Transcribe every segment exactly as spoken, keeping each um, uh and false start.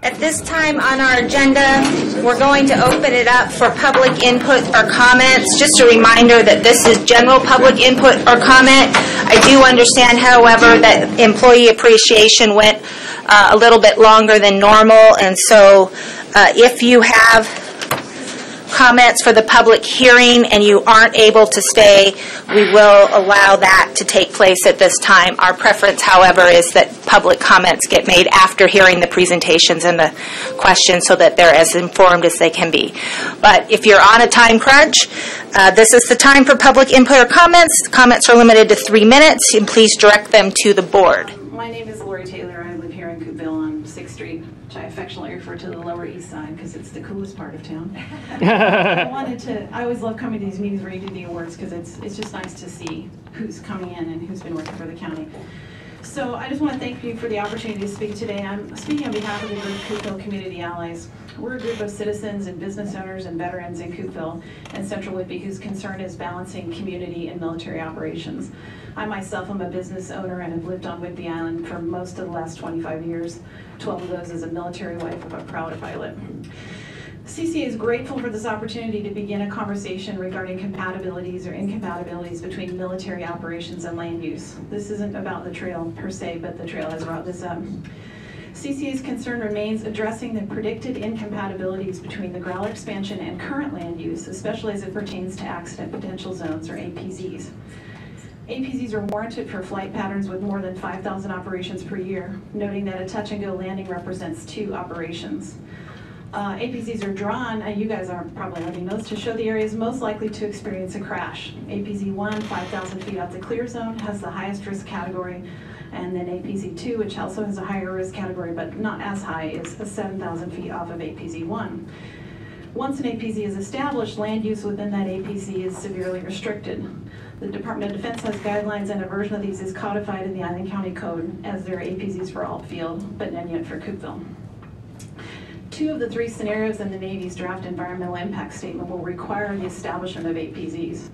At this time on our agenda, we're going to open it up for public input or comments. Just a reminder that this is general public input or comment. I do understand, however, that employee appreciation went uh, a little bit longer than normal, and so uh, if you have comments for the public hearing and you aren't able to stay, we will allow that to take place at this time. Our preference, however, is that public comments get made after hearing the presentations and the questions so that they're as informed as they can be. But if you're on a time crunch, uh, this is the time for public input or comments. Comments are limited to three minutes, and please direct them to the board. My name is Lori Taylor. I live here in Coupeville on sixth street. Which I affectionately refer to the Lower East Side because it's the coolest part of town. I wanted to, I always love coming to these meetings where you do the awards because it's, it's just nice to see who's coming in and who's been working for the county. So I just want to thank you for the opportunity to speak today. I'm speaking on behalf of the group Coupeville Community Allies. We're a group of citizens and business owners and veterans in Coupeville and Central Whidbey whose concern is balancing community and military operations. I myself am a business owner and have lived on Whidbey Island for most of the last twenty-five years, twelve of those as a military wife of a proud pilot. C C A is grateful for this opportunity to begin a conversation regarding compatibilities or incompatibilities between military operations and land use. This isn't about the trail per se, but the trail has brought this up. C C A's concern remains addressing the predicted incompatibilities between the Growler expansion and current land use, especially as it pertains to accident potential zones, or A P Zs. A P Zs are warranted for flight patterns with more than five thousand operations per year, noting that a touch-and-go landing represents two operations. Uh, A P Zs are drawn, uh, you guys aren't probably looking those, to show the areas most likely to experience a crash. A P Z one, five thousand feet out the clear zone, has the highest risk category, and then A P Z two, which also has a higher risk category but not as high, is seven thousand feet off of A P Z one. Once an A P Z is established, land use within that A P Z is severely restricted. The Department of Defense has guidelines, and a version of these is codified in the Island County Code, as there are A P Zs for all field, but none yet for Coupeville. Two of the three scenarios in the Navy's draft environmental impact statement will require the establishment of A P Zs.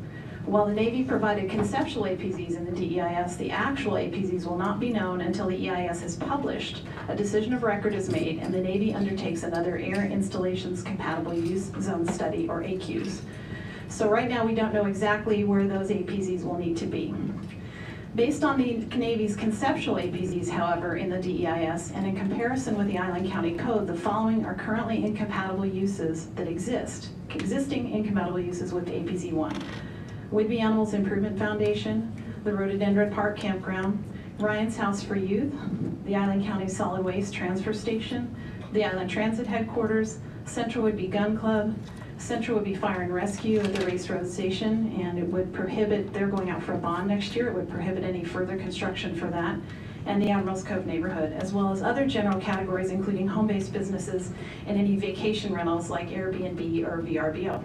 While the Navy provided conceptual A P Zs in the D E I S, the actual A P Zs will not be known until the E I S is published, a decision of record is made, and the Navy undertakes another Air Installations Compatible Use Zone Study, or A C U Z. So right now we don't know exactly where those A P Zs will need to be. Based on the Navy's conceptual A P Zs, however, in the D E I S, and in comparison with the Island County Code, the following are currently incompatible uses that exist, existing incompatible uses with A P Z one. Whidbey Animals Improvement Foundation, the Rhododendron Park Campground, Ryan's House for Youth, the Island County Solid Waste Transfer Station, the Island Transit Headquarters, Central Whidbey Gun Club, Central Whidbey Fire and Rescue at the Race Road Station, and it would prohibit, they're going out for a bond next year, it would prohibit any further construction for that, and the Admiral's Cove neighborhood, as well as other general categories including home-based businesses and any vacation rentals like Airbnb or V R B O.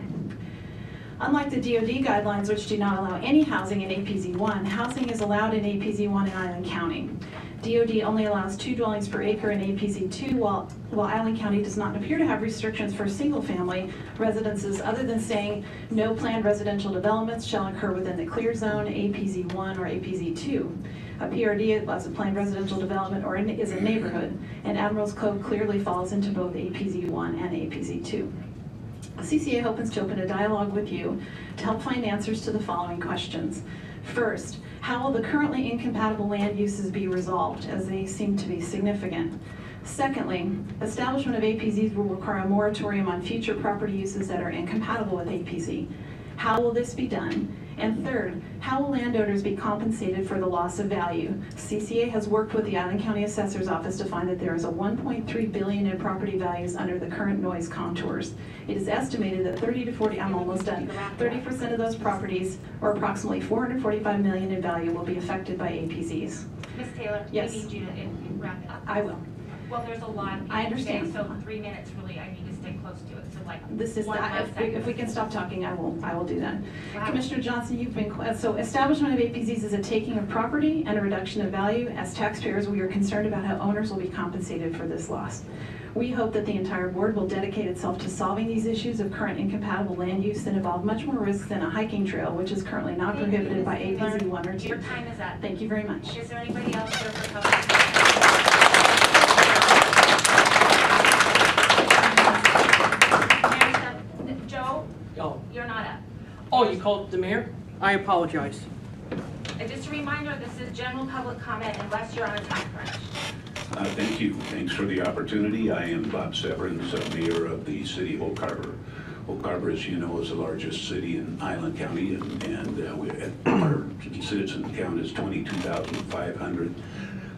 Unlike the D O D guidelines, which do not allow any housing in A P Z one, housing is allowed in A P Z one in Island County. D O D only allows two dwellings per acre in A P Z two, while, while Island County does not appear to have restrictions for single-family residences, other than saying no planned residential developments shall occur within the clear zone, A P Z one or A P Z two. A P R D as a planned residential development or in, is a neighborhood, and Admiral's Cove clearly falls into both A P Z one and A P Z two. C C A hopes to open a dialogue with you to help find answers to the following questions. First, how will the currently incompatible land uses be resolved, as they seem to be significant? Secondly, establishment of A P Zs will require a moratorium on future property uses that are incompatible with A P Z. How will this be done? And third, how will landowners be compensated for the loss of value? C C A has worked with the Island County Assessor's Office to find that there is a one point three billion dollars in property values under the current noise contours. It is estimated that thirty to forty, I'm almost done, thirty percent of those properties, or approximately four hundred forty-five million dollars in value, will be affected by A P Zs. Miz Taylor, yes. We need you to wrap it up. I will. Well, there's a lot. I understand. Today, so three minutes, really, I need to stay close to it. So like this is not, if, we, if we can stop talking, I will. I will do that. Wow. Commissioner Johnson, you've been so establishment of A P Zs is a taking of property and a reduction of value. As taxpayers, we are concerned about how owners will be compensated for this loss. We hope that the entire board will dedicate itself to solving these issues of current incompatible land use that involve much more risk than a hiking trail, which is currently not Thank prohibited you, by A P Z one or two. Your time is up. Thank you very much. Is there anybody else here for public? the mayor. I apologize. And just a reminder, this is general public comment unless you're on a time crunch. Uh, thank you. Thanks for the opportunity. I am Bob Severin, sub-mayor of the city of Oak Harbor. Oak Harbor, as you know, is the largest city in Island County, and, and uh, we, our citizen count is twenty-two thousand five hundred.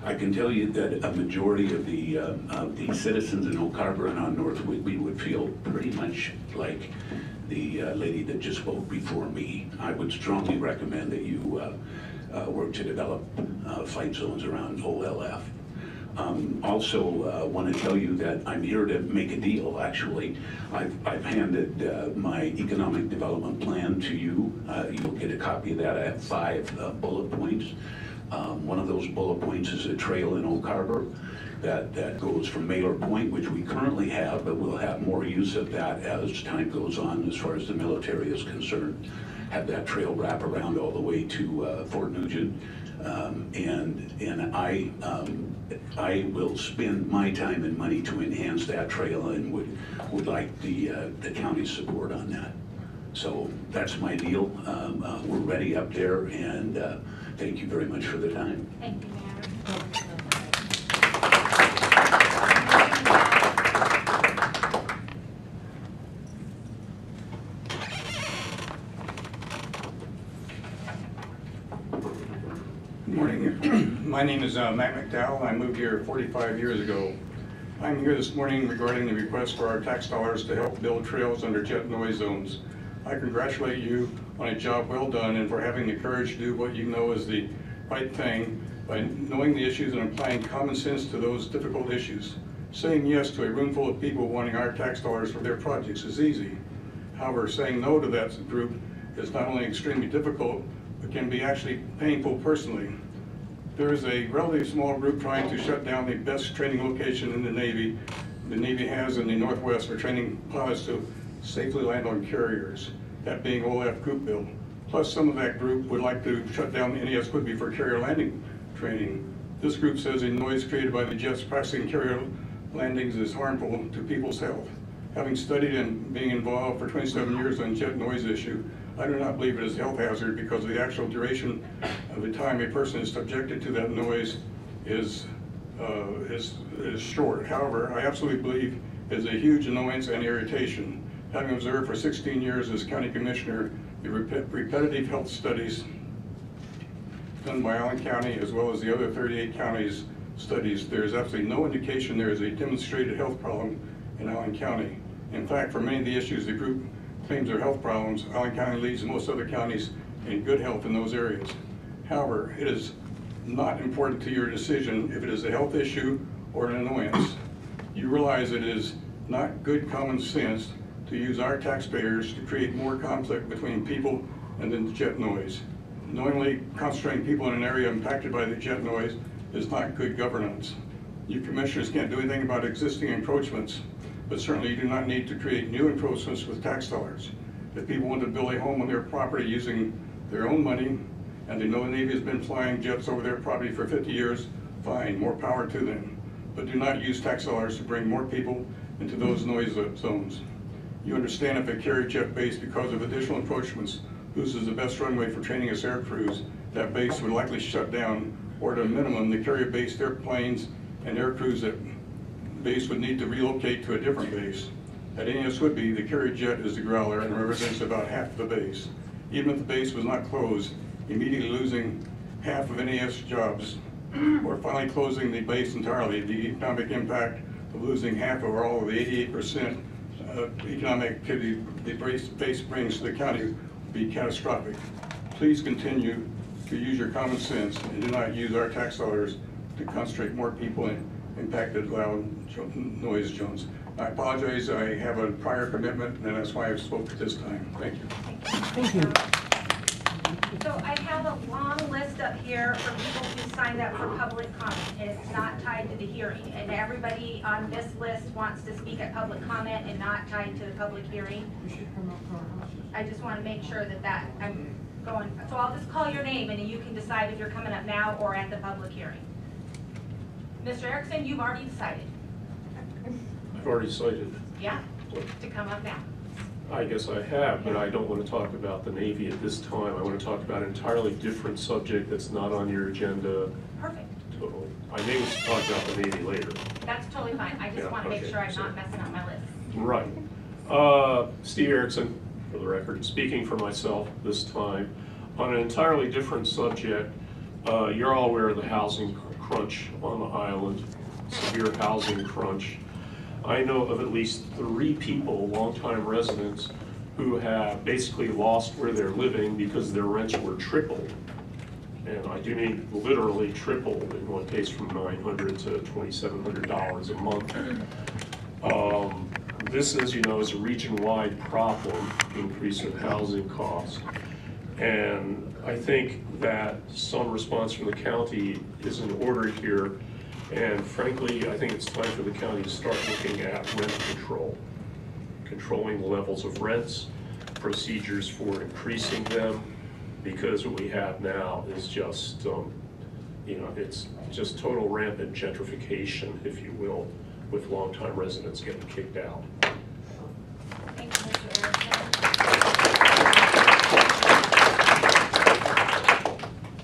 I can tell you that a majority of the, uh, of the citizens in Oak Harbor and on North Whidbey would feel pretty much like the uh, lady that just spoke before me. I would strongly recommend that you uh, uh, work to develop uh, fight zones around O L F. Um, also uh, want to tell you that I'm here to make a deal, actually. I've, I've handed uh, my economic development plan to you. Uh, you'll get a copy of that. I have five uh, bullet points. Um, one of those bullet points is a trail in Oak Harbor that, that goes from Mailer Point, which we currently have, but we'll have more use of that as time goes on as far as the military is concerned. Have that trail wrap around all the way to uh, Fort Nugent. Um, and and I um, I will spend my time and money to enhance that trail, and would would like the uh, the county's support on that. So that's my deal. Um, uh, we're ready up there, and uh, thank you very much for the time. Thank you, My name is uh, Matt McDowell. I moved here forty-five years ago. I'm here this morning regarding the request for our tax dollars to help build trails under jet noise zones. I congratulate you on a job well done and for having the courage to do what you know is the right thing by knowing the issues and applying common sense to those difficult issues. Saying yes to a room full of people wanting our tax dollars for their projects is easy. However, saying no to that group is not only extremely difficult, but can be actually painful personally. There is a relatively small group trying to shut down the best training location in the Navy, the Navy has in the Northwest for training pilots to safely land on carriers, that being O L F Coupeville. Plus, some of that group would like to shut down the N A S Whidbey for carrier landing training. This group says the noise created by the jets practicing carrier landings is harmful to people's health. Having studied and being involved for twenty-seven years on jet noise issue, I do not believe it is a health hazard because the actual duration of the time a person is subjected to that noise is, uh, is, is short. However, I absolutely believe it is a huge annoyance and irritation. Having observed for sixteen years as county commissioner the rep repetitive health studies done by Island County as well as the other thirty-eight counties studies, there is absolutely no indication there is a demonstrated health problem in Island County. In fact, for many of the issues the group claims are health problems, Island County leads most other counties in good health in those areas. However, it is not important to your decision if it is a health issue or an annoyance. You realize it is not good common sense to use our taxpayers to create more conflict between people and then the jet noise. Knowingly concentrating people in an area impacted by the jet noise is not good governance. You commissioners can't do anything about existing encroachments, but certainly you do not need to create new encroachments with tax dollars. If people want to build a home on their property using their own money, and they know the Navy has been flying jets over their property for fifty years, fine, more power to them. But do not use tax dollars to bring more people into those noise zones. You understand if a carrier jet base, because of additional encroachments, loses the best runway for training its air crews, that base would likely shut down, or at a minimum, the carrier base, their planes, and air crews at base would need to relocate to a different base. At N A S Whidbey, the carrier jet is the Growler and represents about half the base. Even if the base was not closed, immediately losing half of N A S jobs, or finally closing the base entirely, the economic impact of losing half or all of the eighty-eight percent of economic activity the base brings to the county would be catastrophic. Please continue to use your common sense and do not use our tax dollars to concentrate more people in impacted loud noise zones. I apologize, I have a prior commitment, and that's why I spoke at this time. Thank you. Thank you. So I have a long list up here for people who signed up for public comment. It's not tied to the hearing, and everybody on this list wants to speak at public comment and not tied to the public hearing. I just want to make sure that that I'm going. So I'll just call your name, and you can decide if you're coming up now or at the public hearing. Mister Erickson, you've already decided. I've already decided. Yeah, to come up now. I guess I have, but I don't want to talk about the Navy at this time. I want to talk about an entirely different subject that's not on your agenda. Perfect. Totally. I may want to talk about the Navy later. That's totally fine. I just yeah, want to okay. make sure I'm so, not messing up my list. Right. Uh, Steve Erickson, for the record, speaking for myself this time, on an entirely different subject. Uh, you're all aware of the housing crunch on the island, severe housing crunch. I know of at least three people, longtime residents, who have basically lost where they're living because their rents were tripled. And I do mean literally tripled, in one case from nine hundred dollars to twenty-seven hundred dollars a month. Um, this is, you know, is a region-wide problem, increase in housing costs. And I think that some response from the county is in order here. And frankly, I think it's time for the county to start looking at rent control, controlling the levels of rents, procedures for increasing them, because what we have now is just, um, you know, it's just total rampant gentrification, if you will, with longtime residents getting kicked out. Thank you, Mister Erickson.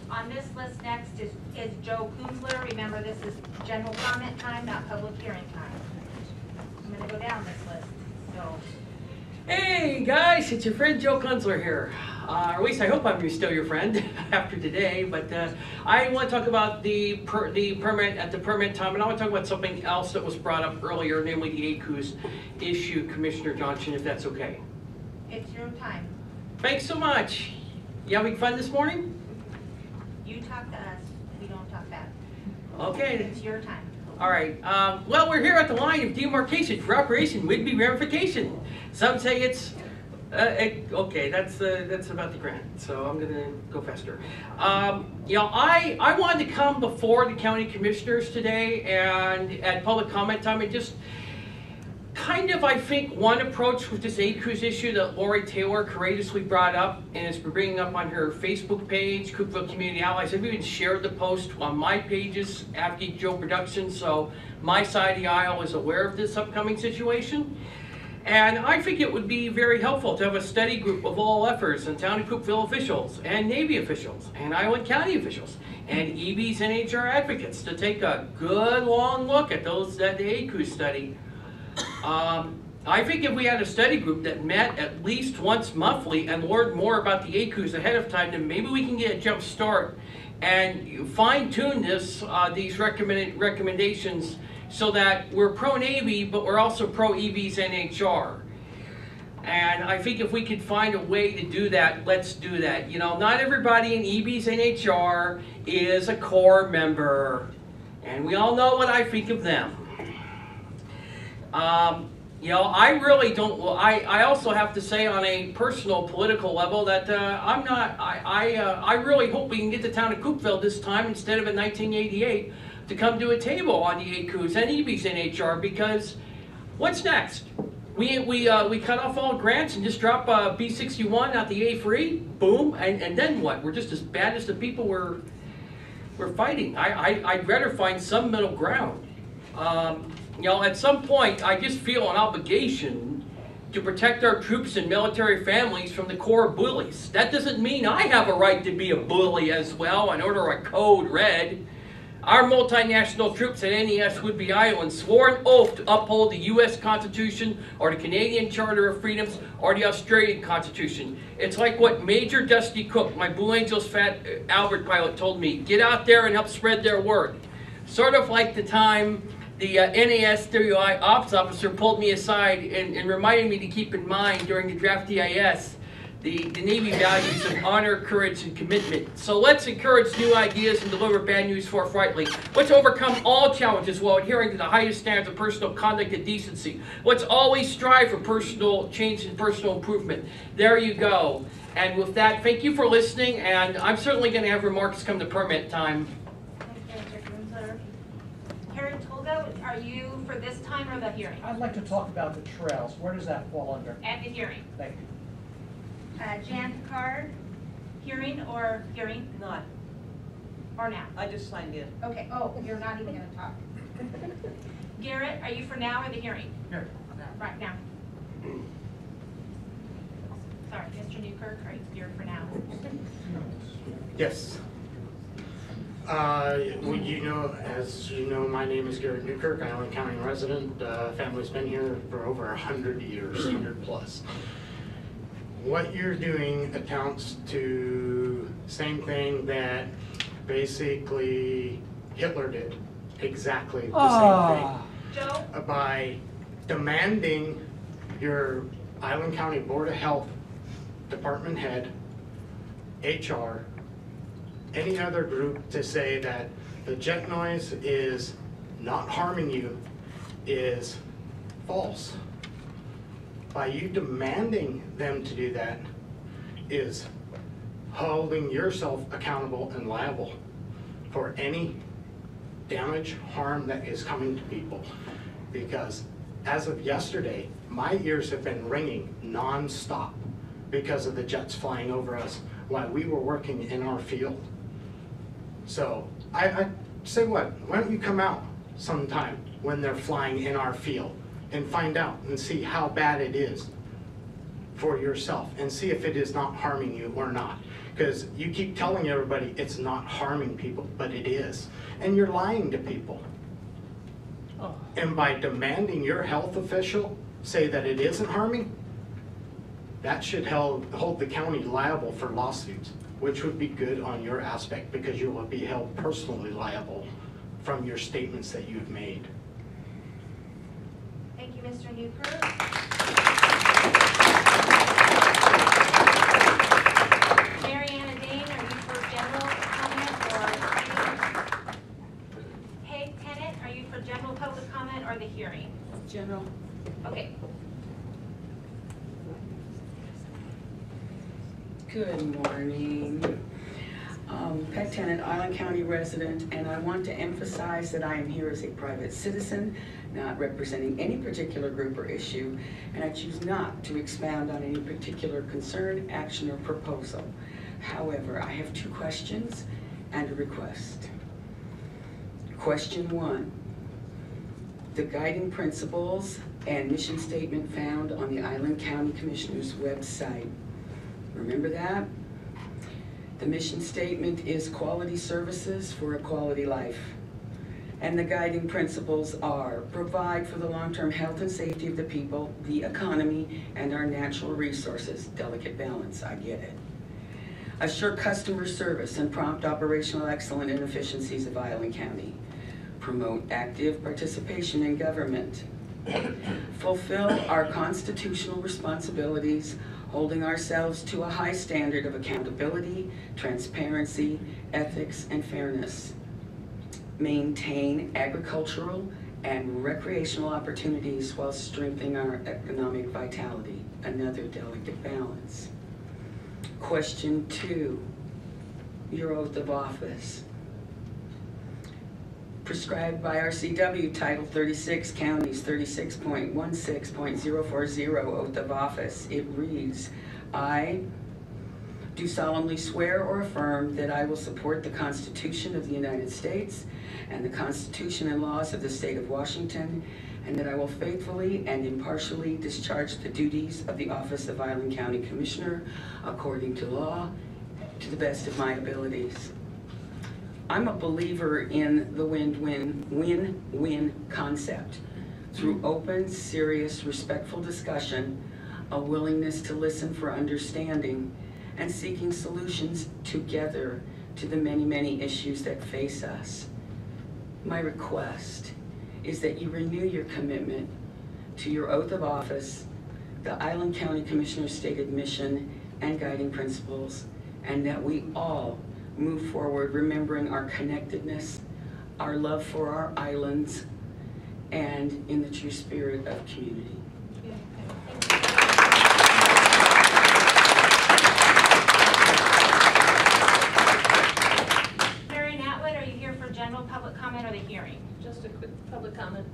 On this list next is, is Joe Kunzler. Remember, this is general comment time, not public hearing time. I'm going to go down this list. So. Hey guys, it's your friend Joe Kunzler here. Uh, or at least I hope I'm still your friend after today. But uh, I want to talk about the per the permit at the permit time, and I want to talk about something else that was brought up earlier, namely the A I C U Z issue, Commissioner Johnson, if that's okay. It's your time. Thanks so much. You having fun this morning? You talk to us. We don't talk back. Okay. It's your time. All right. Um, well, we're here at the line of demarcation for Operation Whidbey Ramification. Some say it's. Uh, it, okay, that's uh, that's about the grant, so I'm going to go faster. Um, you know, I, I wanted to come before the county commissioners today and at public comment time and just kind of, I think, one approach with this A I C U Z issue that Lori Taylor courageously brought up and has been bringing up on her Facebook page, Coupeville Community Allies. I've even shared the post on my pages, Afghan Joe Productions, so my side of the aisle is aware of this upcoming situation. And I think it would be very helpful to have a study group of all efforts and town and Coupeville officials and Navy officials and Island County officials and E B's and H R advocates to take a good long look at those that the A I C U Z study. Um, I think if we had a study group that met at least once monthly and learned more about the A I C U Z ahead of time, then maybe we can get a jump start and fine tune this uh, these recommended recommendations. So that we're pro-Navy, but we're also pro-E B's and H R. And I think if we could find a way to do that, let's do that. You know, not everybody in E B's and H R is a core member. And we all know what I think of them. Um, you know, I really don't, I, I also have to say on a personal political level that uh, I'm not, I, I, uh, I really hope we can get the town of Coupeville this time instead of in nineteen eighty-eight. To come to a table on the A I C U Z and E B's and H R, because what's next? We we uh, we cut off all grants and just drop uh, B sixty-one out the A three, boom, and, and then what? We're just as bad as the people we're we're fighting. I, I I'd rather find some middle ground. Um, you know, at some point, I just feel an obligation to protect our troops and military families from the core bullies. That doesn't mean I have a right to be a bully as well and order a code red. Our multinational troops at N A S Whidbey Island swore an oath to uphold the U S Constitution or the Canadian Charter of Freedoms or the Australian Constitution. It's like what Major Dusty Cook, my Blue Angels Fat Albert pilot, told me. Get out there and help spread their word. Sort of like the time the uh, N A S W I ops officer pulled me aside and, and reminded me to keep in mind during the draft D I S The, the Navy values of honor, courage, and commitment. So let's encourage new ideas and deliver bad news forthrightly. Let's overcome all challenges while adhering to the highest standards of personal conduct and decency. Let's always strive for personal change and personal improvement. There you go. And with that, thank you for listening, and I'm certainly going to have remarks come to permit time. Thank you, Mister Kunzler. Karen Tolga, are you for this time or the hearing? I'd like to talk about the trails. Where does that fall under? At the hearing. Thank you. Uh, Jan Picard, hearing or hearing? Not. Or now? I just signed in. Okay. Oh, you're not even going to talk. Garrett, are you for now or the hearing? Here. Now. Right now. Mister Newkirk, are you here for now? Yes. Uh, well, you know, as you know, my name is Garrett Newkirk, Island County resident. Uh, family's been here for over a hundred years, hundred plus. What you're doing accounts to same thing that basically Hitler did, exactly the oh. same thing, Joe? By demanding your Island County Board of Health, department head, H R, any other group to say that the jet noise is not harming you is false. By you demanding them to do that is holding yourself accountable and liable for any damage, harm that is coming to people. Because as of yesterday, my ears have been ringing non-stop because of the jets flying over us while we were working in our field. So I, I say what, why don't you come out sometime when they're flying in our field and find out and see how bad it is for yourself and see if it is not harming you or not. Because you keep telling everybody it's not harming people, but it is. And you're lying to people. Oh. And by demanding your health official say that it isn't harming, that should held, hold the county liable for lawsuits, which would be good on your aspect because you will be held personally liable from your statements that you've made. Thank you, Mister Newkirk. Mariana Dane, are you for general comment or hearing? Hey, Tennant, are you for general public comment or the hearing? General. Okay. Good morning. Um, Pat Tennant, Island County resident, and I want to emphasize that I am here as a private citizen, not representing any particular group or issue, and I choose not to expound on any particular concern, action, or proposal. However, I have two questions and a request. Question one, the guiding principles and mission statement found on the Island County Commissioner's website. Remember that? The mission statement is quality services for a quality life. And the guiding principles are provide for the long-term health and safety of the people, the economy, and our natural resources. Delicate balance, I get it. Assure customer service and prompt operational excellence and efficiencies of Island County. Promote active participation in government. Fulfill our constitutional responsibilities, holding ourselves to a high standard of accountability, transparency, ethics, and fairness. Maintain agricultural and recreational opportunities while strengthening our economic vitality, another delicate balance. Question two, your oath of office. Prescribed by R C W Title thirty-six, Counties thirty-six point sixteen point zero four zero, Oath of Office. It reads, I do solemnly swear or affirm that I will support the Constitution of the United States and the Constitution and laws of the State of Washington, and that I will faithfully and impartially discharge the duties of the Office of Island County Commissioner according to law, to the best of my abilities. I'm a believer in the win-win-win-win concept. Through open, serious, respectful discussion, a willingness to listen for understanding, and seeking solutions together to the many, many issues that face us. My request is that you renew your commitment to your oath of office, the Island County Commissioner's stated mission and guiding principles, and that we all move forward remembering our connectedness, our love for our islands, and in the true spirit of community. Yeah, thank you. Marion Atwood, are you here for general public comment or the hearing? Just a quick public comment.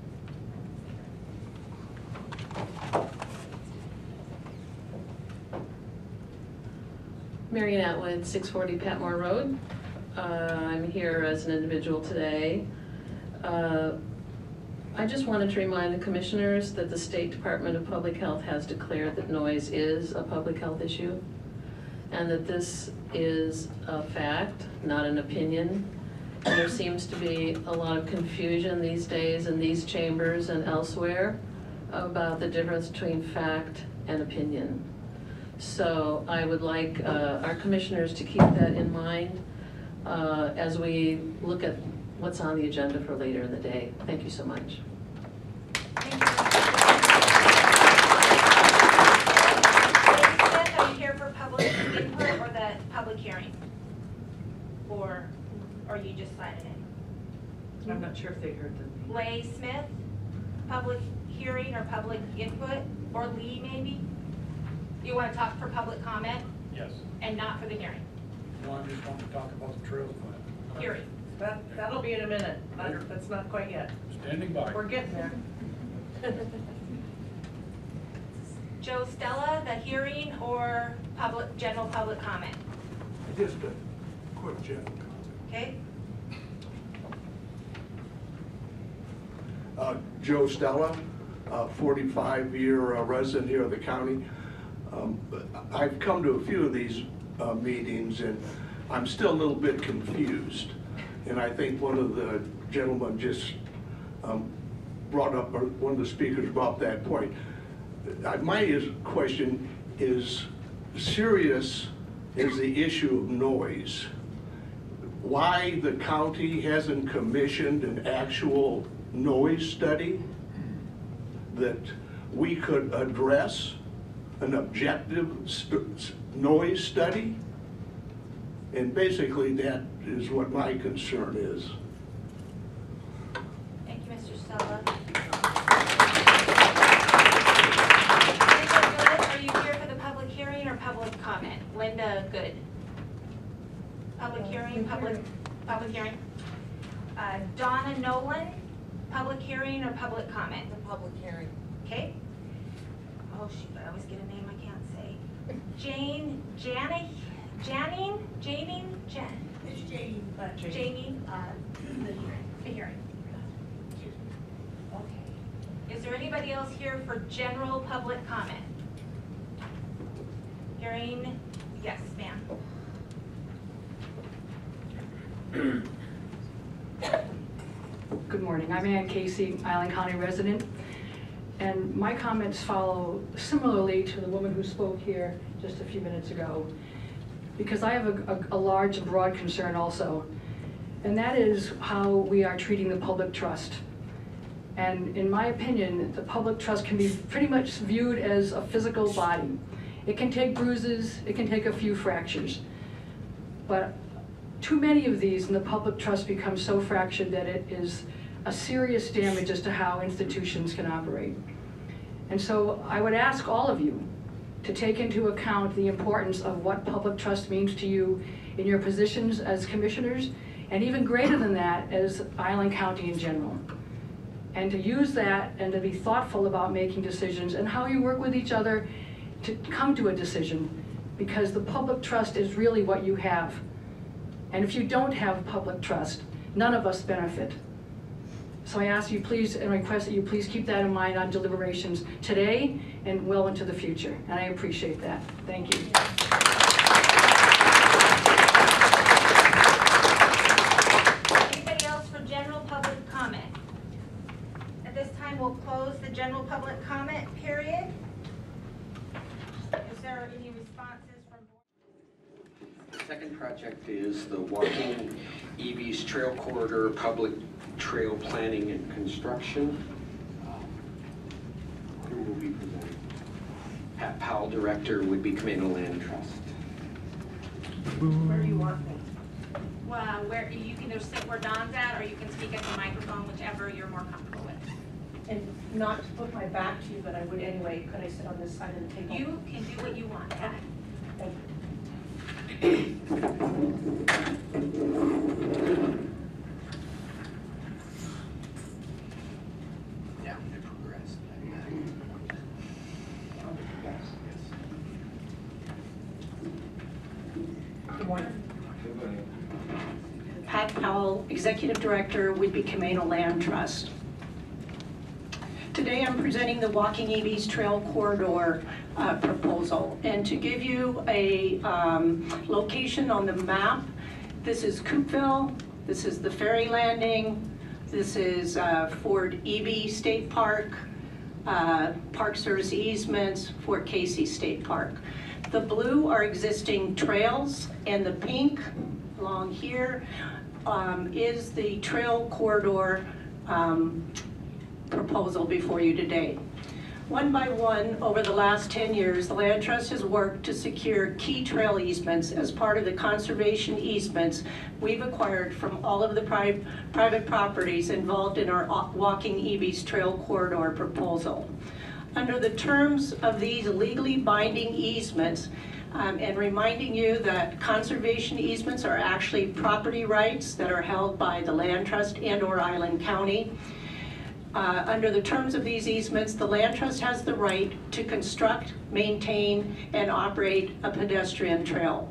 Marion Atwood, six forty Patmore Road. Uh, I'm here as an individual today. Uh, I just wanted to remind the commissioners that the State Department of Public Health has declared that noise is a public health issue. and that this is a fact, not an opinion. And there seems to be a lot of confusion these days in these chambers and elsewhere about the difference between fact and opinion. So I would like uh, our commissioners to keep that in mind uh, as we look at what's on the agenda for later in the day. Thank you so much. Thank you. Is that here for public input or the public hearing? Or or you just signing it? I'm not sure if they heard the Lay Smith, public hearing or public input, or Lee maybe? You want to talk for public comment? Yes. And not for the hearing? No, I'm just going to talk about the trails plan. Hearing. That, that'll be in a minute. That's not quite yet. Standing by. We're getting there. Joe Stella, the hearing or public general public comment? Just a quick general comment. Okay. Uh, Joe Stella, uh, forty-five year uh, resident here of the county. Um, I've come to a few of these uh, meetings and I'm still a little bit confused. And I think one of the gentlemen just um, brought up, or one of the speakers brought up that point. I, my question is, serious is the issue of noise. Why the county hasn't commissioned an actual noise study that we could address, an objective st noise study? And basically that is what my concern is. Thank you, Mister Stella. Linda Good, are you here for the public hearing or public comment? Linda Good. Public hearing, public, public hearing. Uh, Donna Nolan, public hearing or public comment? The public hearing. Okay. Oh shoot, I always get a name I can't say. Jane, Janet. Janine, Janine, Jan. It's Janine Butcher. Janine, uh, the hearing. The hearing. Okay. Is there anybody else here for general public comment? Hearing, yes, ma'am. Good morning. I'm Ann Casey, Island County resident. And my comments follow similarly to the woman who spoke here just a few minutes ago, because I have a, a, a large, broad concern also, and that is how we are treating the public trust. And in my opinion, the public trust can be pretty much viewed as a physical body. It can take bruises, it can take a few fractures, but too many of these in the public trust become so fractured that it is a serious damage as to how institutions can operate. And so I would ask all of you to take into account the importance of what public trust means to you in your positions as commissioners, and even greater than that, as Island County in general. And to use that and to be thoughtful about making decisions and how you work with each other to come to a decision, because the public trust is really what you have. And if you don't have public trust, none of us benefit. So I ask you please, and request that you please keep that in mind on deliberations today and well into the future. And I appreciate that. Thank you. Anybody else for general public comment? At this time, we'll close the general public comment period. Is there any responses from board? The second project is the Walking Ebey's Trail Corridor Public Trail Planning and Construction. Who will be presenting? Pat Powell, Director, Whidbey Camano Land Trust. Where do you want me? Well, where you can either sit where Don's at, or you can speak at the microphone, whichever you're more comfortable with. And not to put my back to you, but I would anyway. Could I sit on this side of the table? You can do what you want. Pat. Thank you. Pat Powell, Executive Director, Whidbey Camano Land Trust. Today I'm presenting the Walking Ebey's Trail Corridor uh, proposal. And to give you a um, location on the map, this is Coupeville, this is the ferry landing, this is uh, Fort Ebey State Park, uh, Park Service easements, Fort Casey State Park. The blue are existing trails, and the pink along here um, is the trail corridor um, proposal before you today. One by one, over the last ten years, the Land Trust has worked to secure key trail easements as part of the conservation easements we've acquired from all of the pri- private properties involved in our Walking Ebey's Trail Corridor proposal. Under the terms of these legally binding easements, um, and reminding you that conservation easements are actually property rights that are held by the Land Trust and or Island County. Uh, under the terms of these easements, the Land Trust has the right to construct, maintain, and operate a pedestrian trail.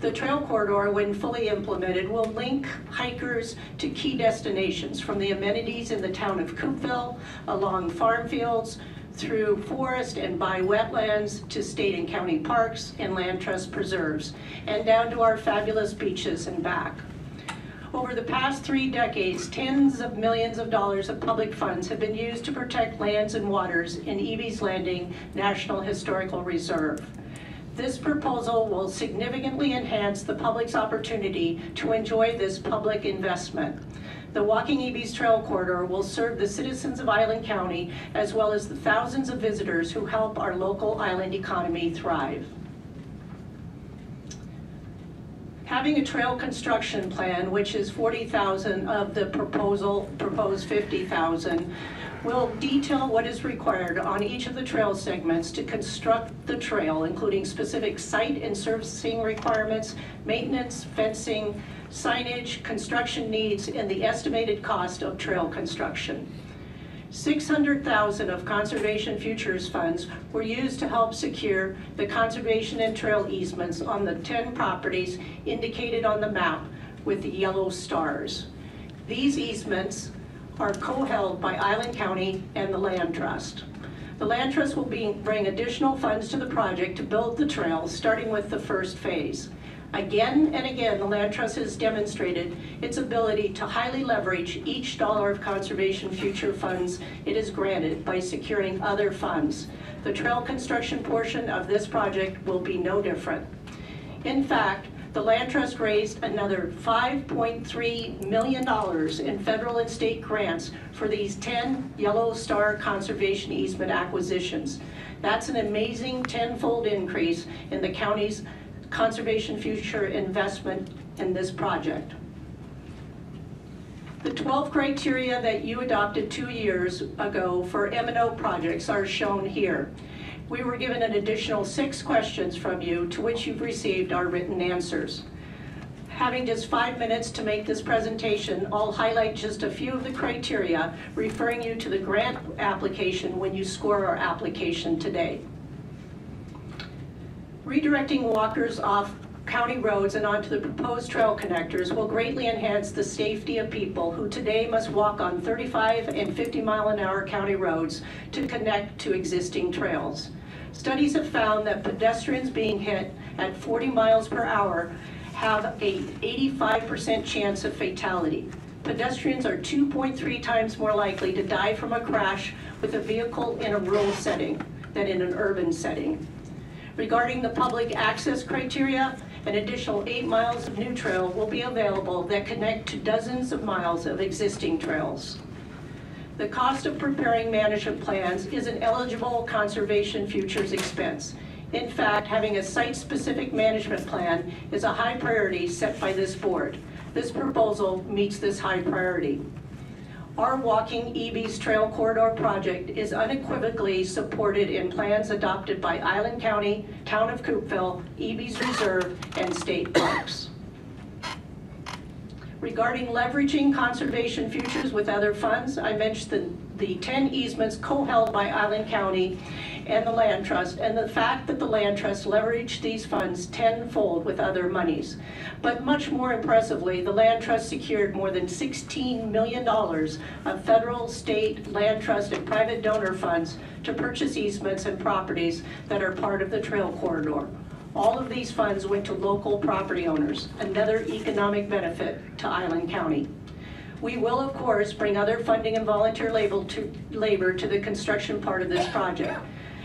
The trail corridor, when fully implemented, will link hikers to key destinations from the amenities in the town of Coupeville, along farm fields, through forest and by wetlands to state and county parks and land trust preserves, and down to our fabulous beaches and back. Over the past three decades, tens of millions of dollars of public funds have been used to protect lands and waters in Ebey's Landing National Historical Reserve. This proposal will significantly enhance the public's opportunity to enjoy this public investment. The Walking Ebey's Trail Corridor will serve the citizens of Island County as well as the thousands of visitors who help our local island economy thrive. Having a trail construction plan, which is forty thousand of the proposal, proposed fifty thousand, will detail what is required on each of the trail segments to construct the trail, including specific site and servicing requirements, maintenance, fencing, signage, construction needs, and the estimated cost of trail construction. six hundred thousand of Conservation Futures funds were used to help secure the conservation and trail easements on the ten properties indicated on the map with the yellow stars. These easements are co-held by Island County and the Land Trust. The Land Trust will be, bring additional funds to the project to build the trail, starting with the first phase. Again and again, the Land Trust has demonstrated its ability to highly leverage each dollar of Conservation Future funds it is granted by securing other funds. The trail construction portion of this project will be no different. In fact, the Land Trust raised another five point three million dollars in federal and state grants for these ten Yellow Star Conservation Easement acquisitions. That's an amazing tenfold increase in the county's Conservation Future investment in this project. The twelve criteria that you adopted two years ago for M and O projects are shown here. We were given an additional six questions from you, to which you've received our written answers. Having just five minutes to make this presentation, I'll highlight just a few of the criteria, referring you to the grant application when you score our application today. Redirecting walkers off county roads and onto the proposed trail connectors will greatly enhance the safety of people who today must walk on thirty-five and fifty mile an hour county roads to connect to existing trails. Studies have found that pedestrians being hit at forty miles per hour have an eighty-five percent chance of fatality. Pedestrians are two point three times more likely to die from a crash with a vehicle in a rural setting than in an urban setting. Regarding the public access criteria, an additional eight miles of new trail will be available that connect to dozens of miles of existing trails. The cost of preparing management plans is an eligible Conservation Futures expense. In fact, having a site-specific management plan is a high priority set by this board. This proposal meets this high priority. Our Walking Ebey's Trail Corridor project is unequivocally supported in plans adopted by Island County, Town of Coupeville, Ebey's Reserve, and state parks. regarding leveraging Conservation Futures with other funds. I mentioned the, the ten easements co-held by Island County and the Land Trust, and the fact that the Land Trust leveraged these funds tenfold with other monies. But much more impressively, the Land Trust secured more than sixteen million dollars of federal, state, Land Trust, and private donor funds to purchase easements and properties that are part of the trail corridor. All of these funds went to local property owners, another economic benefit to Island County. We will, of course, bring other funding and volunteer labor to, labor to the construction part of this project.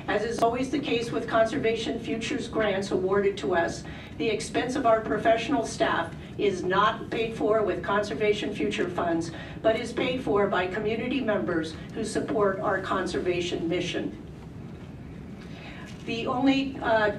As is always the case with Conservation Futures grants awarded to us, the expense of our professional staff is not paid for with Conservation Future funds, but is paid for by community members who support our conservation mission. The only uh,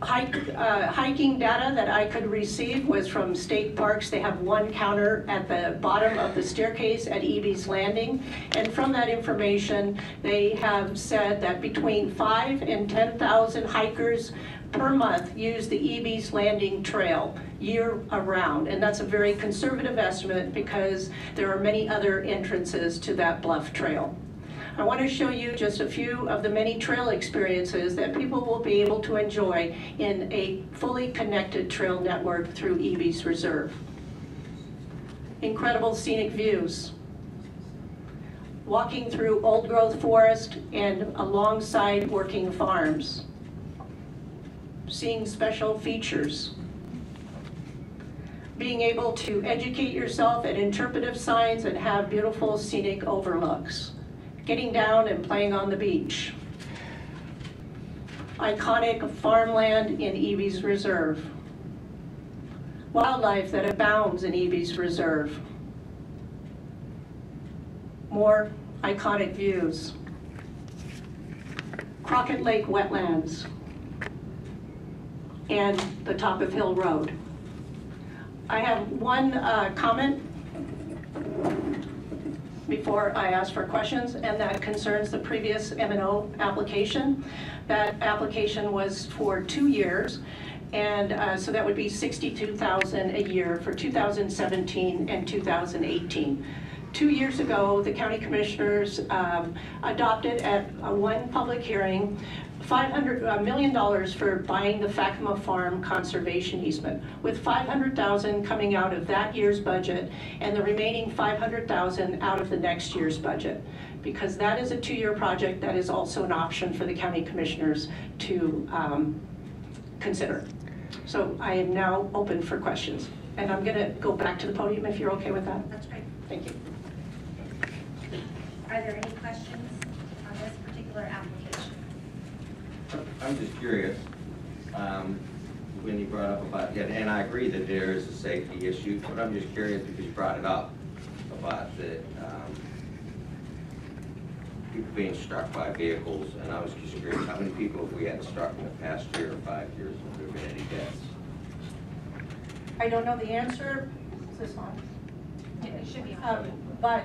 Hike, uh, hiking data that I could receive was from state parks. They have one counter at the bottom of the staircase at Ebey's Landing, and from that information they have said that between five and ten thousand hikers per month use the Ebey's Landing Trail year around, and that's a very conservative estimate because there are many other entrances to that Bluff Trail. I want to show you just a few of the many trail experiences that people will be able to enjoy in a fully connected trail network through Ebey's Reserve. Incredible scenic views. Walking through old growth forest and alongside working farms. Seeing special features. Being able to educate yourself at interpretive signs and have beautiful scenic overlooks. Getting down and playing on the beach. Iconic farmland in Ebey's Reserve. Wildlife that abounds in Ebey's Reserve. More iconic views. Crockett Lake wetlands and the top of Hill Road. I have one uh, comment before I ask for questions, and that concerns the previous M and O application. That application was for two years, and uh, so that would be sixty-two thousand dollars a year for two thousand seventeen and two thousand eighteen. Two years ago, the county commissioners um, adopted at a one public hearing five hundred million dollars for buying the Fakkema Farm conservation easement, with five hundred thousand dollars coming out of that year's budget and the remaining five hundred thousand dollars out of the next year's budget. Because that is a two-year project, that is also an option for the county commissioners to um, consider. So I am now open for questions. And I'm gonna go back to the podium if you're okay with that. That's great. Thank you. Are there any questions on this particular application? I'm just curious, um, when you brought up about, yeah, and I agree that there is a safety issue, but I'm just curious because you brought it up about the um, people being struck by vehicles, and I was just curious how many people have we had struck in the past year or five years if there have been any deaths? I don't know the answer. It's this one. Yeah, it should be um, but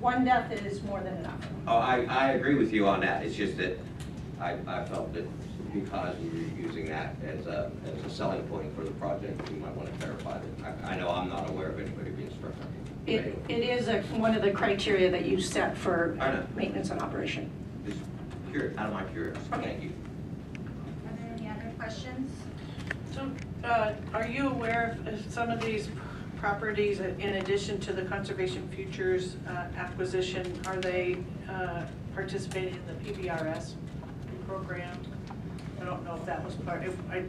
one death is more than enough. Oh, I, I agree with you on that. It's just that I, I felt that because we were using that as a, as a selling point for the project, we might want to clarify that. I, I know I'm not aware of anybody being struck. It, it is a, one of the criteria that you set for maintenance and operation. Just curious, out of my curiosity. Okay. Thank you. Are there any other questions? So, uh, are you aware of if some of these properties, in addition to the Conservation Futures uh, acquisition, are they uh, participating in the P B R S? Program. I don't know if that was part of I,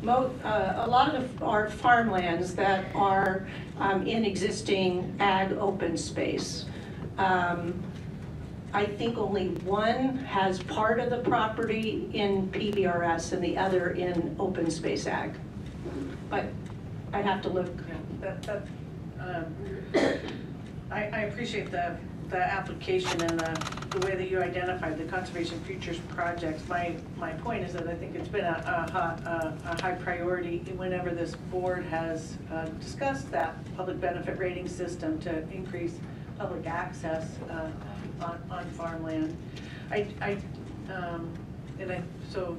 Mo, uh, a lot of our farmlands that are um, in existing ag open space. Um, I think only one has part of the property in P B R S and the other in open space ag. But I'd have to look. Yeah, that, that, um, I, I appreciate the the application and the, the way that you identified the Conservation Futures projects. My my point is that I think it's been a, a, hot, a, a high priority whenever this board has uh, discussed that public benefit rating system to increase public access uh, on, on farmland. I, I um, and I so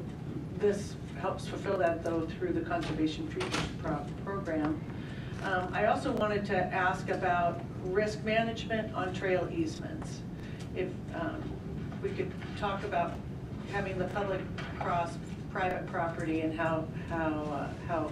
this helps fulfill that though through the Conservation Futures pro program. Um, I also wanted to ask about risk management on trail easements. If um, we could talk about having the public cross private property and how how uh, how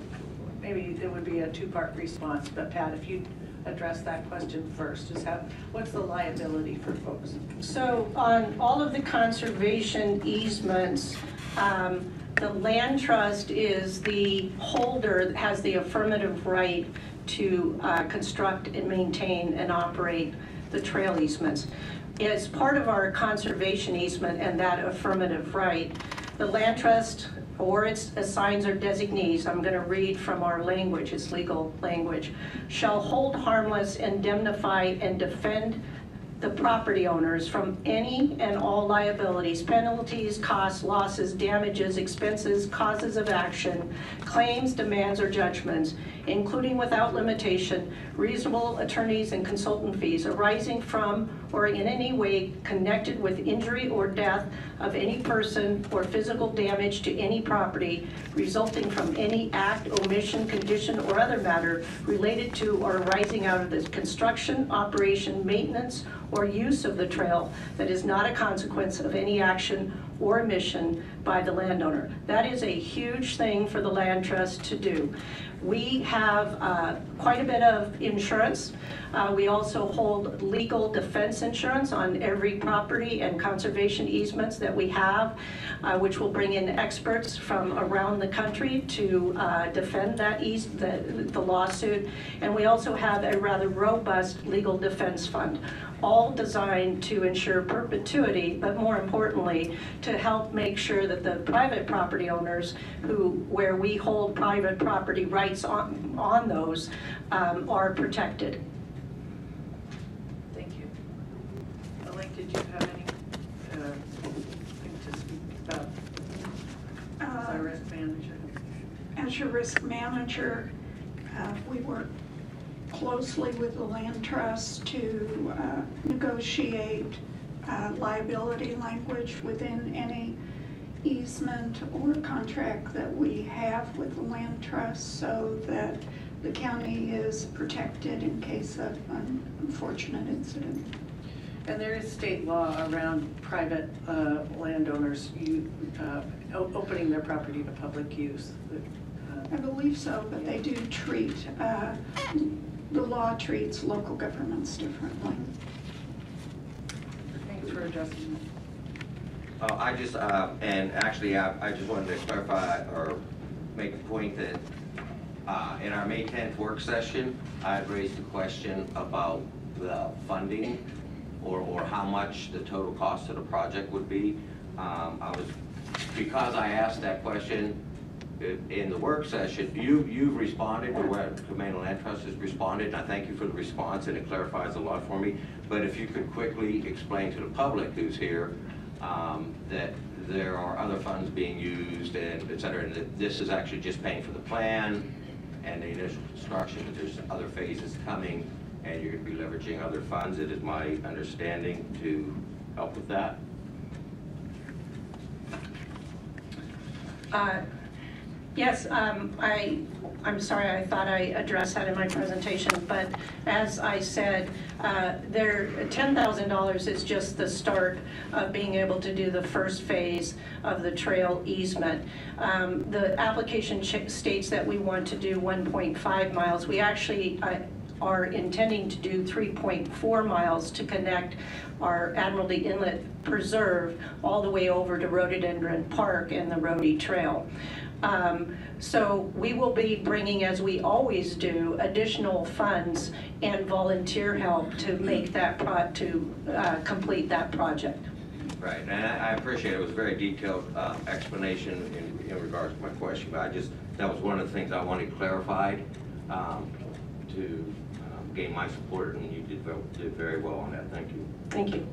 maybe there would be a two-part response. But Pat, if you address that question first, is how what's the liability for folks? So on all of the conservation easements, um, the land trust is the holder that has the affirmative right to uh, construct and maintain and operate the trail easements. As part of our conservation easement and that affirmative right, the land trust or its assigns or designees, I'm going to read from our language, it's legal language, shall hold harmless, indemnify, and defend the property owners from any and all liabilities, penalties, costs, losses, damages, expenses, causes of action, claims, demands, or judgments, including without limitation, reasonable attorneys and consultant fees arising from or in any way connected with injury or death of any person or physical damage to any property resulting from any act, omission, condition, or other matter related to or arising out of the construction, operation, maintenance, or use of the trail that is not a consequence of any action or omission by the landowner. That is a huge thing for the land trust to do. We have uh, quite a bit of insurance. Uh, we also hold legal defense insurance on every property and conservation easements that we have, uh, which will bring in experts from around the country to uh, defend that eas the, the lawsuit. And we also have a rather robust legal defense fund, all designed to ensure perpetuity, but more importantly, to help make sure that the private property owners who, where we hold private property rights on, on those, um, are protected. Thank you. Elaine, did you have any uh, thing to speak about as our risk manager? Uh, as your risk manager, uh, we work closely with the land trust to uh, negotiate uh, liability language within any easement or contract that we have with the land trust so that the county is protected in case of an unfortunate incident. And there is state law around private uh, landowners you, uh, opening their property to public use. Uh, I believe so, but they do treat uh, the law treats local governments differently. Thanks for addressing that. Uh, I just, uh, and actually I, I just wanted to clarify or make the point that uh, in our May tenth work session, I had raised the question about the funding or, or how much the total cost of the project would be. Um, I was, because I asked that question, in the work session, you, you've responded to what Camano Land Trust has responded, and I thank you for the response, and it clarifies a lot for me. But if you could quickly explain to the public who's here um, that there are other funds being used, and et cetera, and that this is actually just paying for the plan and the initial construction, that there's other phases coming, and you're going to be leveraging other funds, it is my understanding, to help with that. Uh, Yes, um, I, I'm sorry, I thought I addressed that in my presentation, but as I said, uh, there ten thousand dollars is just the start of being able to do the first phase of the trail easement. Um, the application states that we want to do one point five miles. We actually uh, are intending to do three point four miles to connect our Admiralty Inlet Preserve all the way over to Rhododendron Park and the Rhodey Trail. Um, so we will be bringing, as we always do, additional funds and volunteer help to make that pro to uh, complete that project. Right, and I, I appreciate it. It was a very detailed uh, explanation in, in regards to my question, but I just, that was one of the things I wanted clarified um, to um, gain my support, and you did, did very well on that. Thank you. Thank you.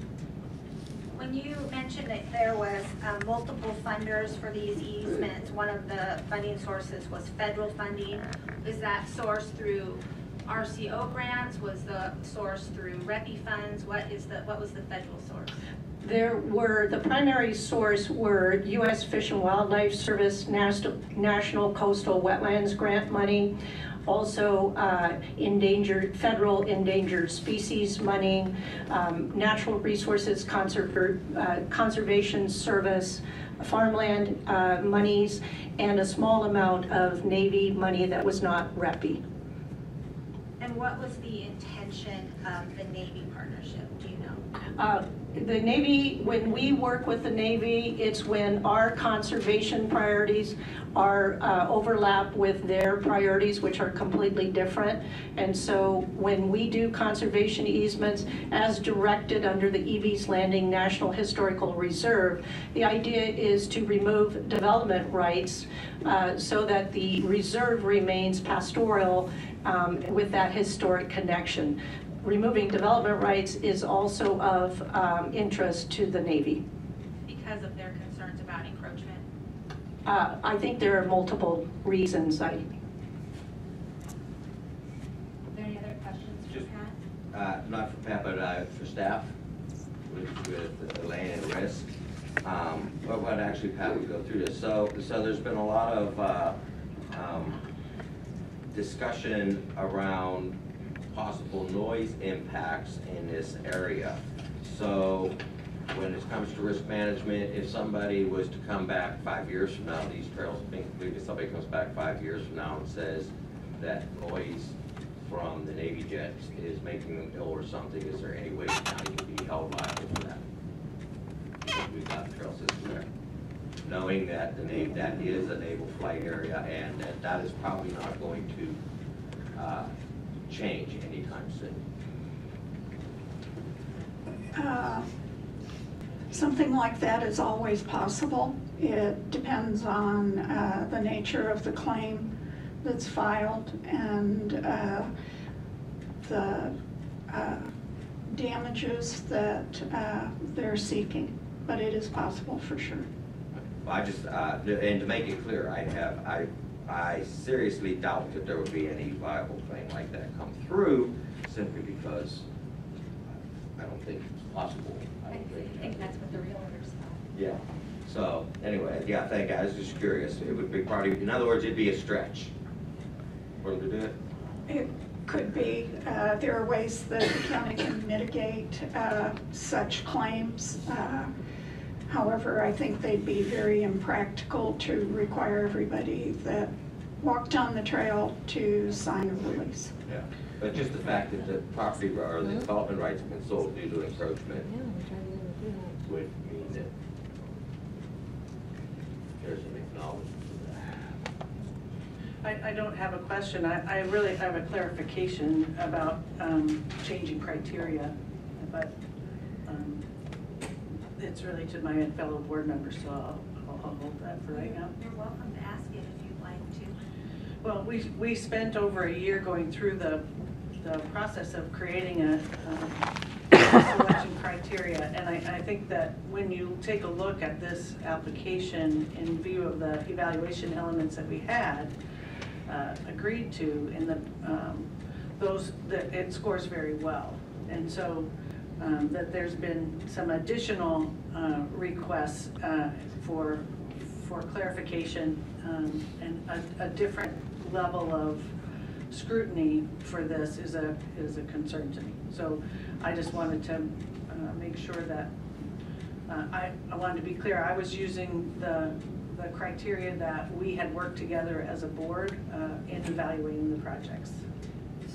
When you mentioned that there was uh, multiple funders for these easements, one of the funding sources was federal funding. Is that sourced through R C O grants? Was the source through REPI funds? What is the what was the federal source? There were, the primary source were U S Fish and Wildlife Service National Coastal Wetlands grant money, also uh, endangered federal endangered species money, um, natural resources conserver, uh, conservation service, farmland uh, monies, and a small amount of Navy money that was not R E P I. And what was the intention of the Navy partnership, do you know? Uh, the Navy, when we work with the Navy, it's when our conservation priorities are uh, overlap with their priorities, which are completely different. And so when we do conservation easements as directed under the Ebey's Landing National Historical Reserve, the idea is to remove development rights uh, so that the reserve remains pastoral um, with that historic connection. Removing development rights is also of um, interest to the Navy. Because of their concerns about encroachment? Uh, I think there are multiple reasons. I... Are there any other questions Just, for Pat? Uh, not for Pat, but uh, for staff with, with uh, land at risk. Um, but what actually, Pat, we go through this. So, so there's been a lot of uh, um, discussion around possible noise impacts in this area. So when it comes to risk management, if somebody was to come back five years from now, these trails have been completed, somebody comes back five years from now and says that noise from the Navy jets is making them ill or something, is there any way the county can be held liable for that? We've got the trail system there. Knowing that the Navy, that is a naval flight area, and that that is probably not going to uh, change anytime soon. Uh, something like that is always possible. It depends on uh, the nature of the claim that's filed and uh, the uh, damages that uh, they're seeking, but it is possible for sure. Well, I just uh, and to make it clear, I have I. I seriously doubt that there would be any viable claim like that come through, simply because I don't think it's possible. I, I think, think that's what the realtors thought. Yeah. So anyway, yeah, thank you. I was just curious. It would be probably, in other words, it'd be a stretch. What do we do? It could be. Uh, there are ways that the county can mitigate uh, such claims. Uh, However, I think they'd be very impractical to require everybody that walked on the trail to sign a release. Yeah, but just the fact that the property or the development rights have been sold due to encroachment would mean that there's an acknowledgement of that. I, I don't have a question. I, I really have a clarification about um, changing criteria, but. Um, It's really to my fellow board members, so I'll, I'll, I'll hold that for right now. You're welcome to ask it if you'd like to. Well, we we spent over a year going through the the process of creating a um, selection criteria, and I, I think that when you take a look at this application in view of the evaluation elements that we had uh, agreed to, in the um, those that it scores very well, and so. Um, that there's been some additional uh, requests uh, for for clarification um, and a, a different level of scrutiny for this is a is a concern to me. So I just wanted to uh, make sure that uh, I I wanted to be clear. I was using the the criteria that we had worked together as a board uh, in evaluating the projects.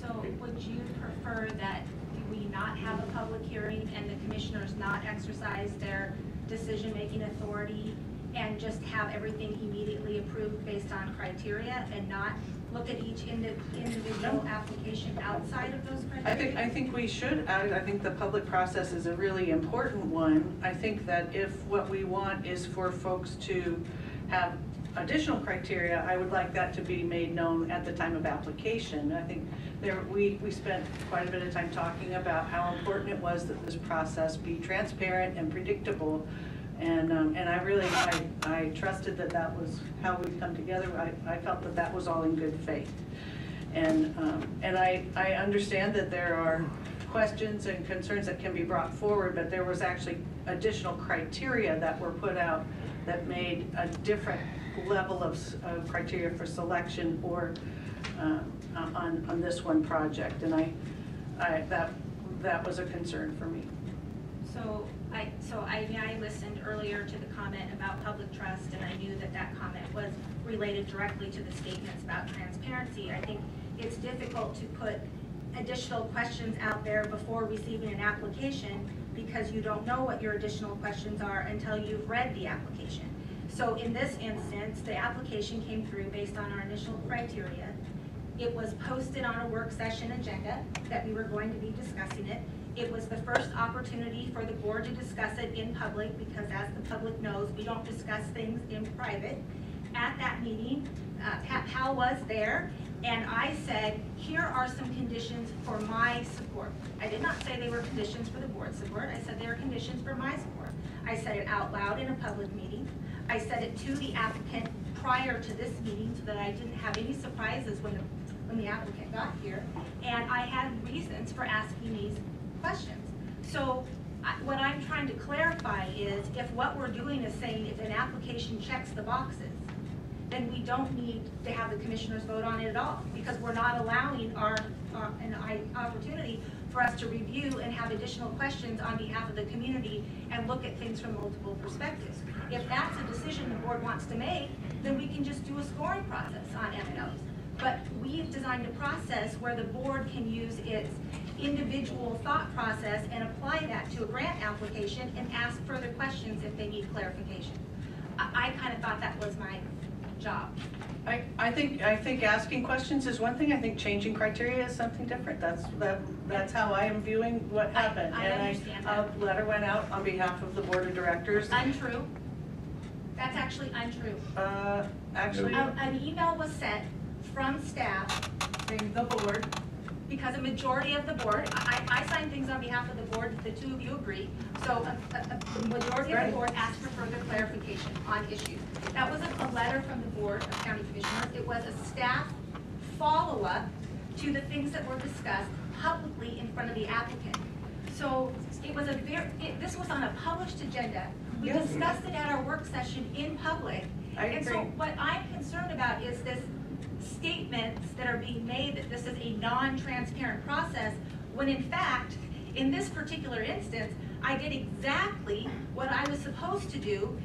So would you prefer that we not have a public hearing and the commissioners not exercise their decision-making authority and just have everything immediately approved based on criteria and not look at each individual application outside of those criteria? I think, I think we should. I, I think the public process is a really important one. I think that if what we want is for folks to have additional criteria, I would like that to be made known at the time of application. I think there we, we spent quite a bit of time talking about how important it was that this process be transparent and predictable, and um, and I really I, I trusted that that was how we've come together. I, I felt that that was all in good faith, and um, and I, I understand that there are questions and concerns that can be brought forward, but there was actually additional criteria that were put out that made a different level of uh, criteria for selection or um, on, on this one project, and I, I that that was a concern for me. So I so I, I listened earlier to the comment about public trust, and I knew that that comment was related directly to the statements about transparency. I think it's difficult to put additional questions out there before receiving an application because you don't know what your additional questions are until you've read the application. So in this instance, the application came through based on our initial criteria. It was posted on a work session agenda that we were going to be discussing it. It was the first opportunity for the board to discuss it in public because, as the public knows, we don't discuss things in private. At that meeting, uh, Pat Powell was there, and I said, here are some conditions for my support. I did not say they were conditions for the board's support. I said they were conditions for my support. I said it out loud in a public meeting. I said it to the applicant prior to this meeting so that I didn't have any surprises when the, when the applicant got here, and I had reasons for asking these questions. So I, what I'm trying to clarify is if what we're doing is saying if an application checks the boxes, then we don't need to have the commissioners vote on it at all because we're not allowing our uh, an opportunity for us to review and have additional questions on behalf of the community and look at things from multiple perspectives. If that's a decision the board wants to make, then we can just do a scoring process on M and Os. But we've designed a process where the board can use its individual thought process and apply that to a grant application and ask further questions if they need clarification. I, I kind of thought that was my job. I, I think I think asking questions is one thing. I think changing criteria is something different. That's that that's how I am viewing what happened. I, I and understand I, that. A letter went out on behalf of the board of directors. Untrue. That's actually untrue. Uh, actually, a, an email was sent from staff to the board because a majority of the board. I, I sign things on behalf of the board. The two of you agree. So a, a, a majority right. of the board asked for further clarification on issues. That was a, a letter from the Board of County Commissioners. It was a staff follow-up to the things that were discussed publicly in front of the applicant. So it was a very, it, this was on a published agenda. We yes. discussed it at our work session in public. I and agree. So what I'm concerned about is this statements that are being made that this is a non-transparent process, when in fact, in this particular instance, I did exactly what I was supposed to do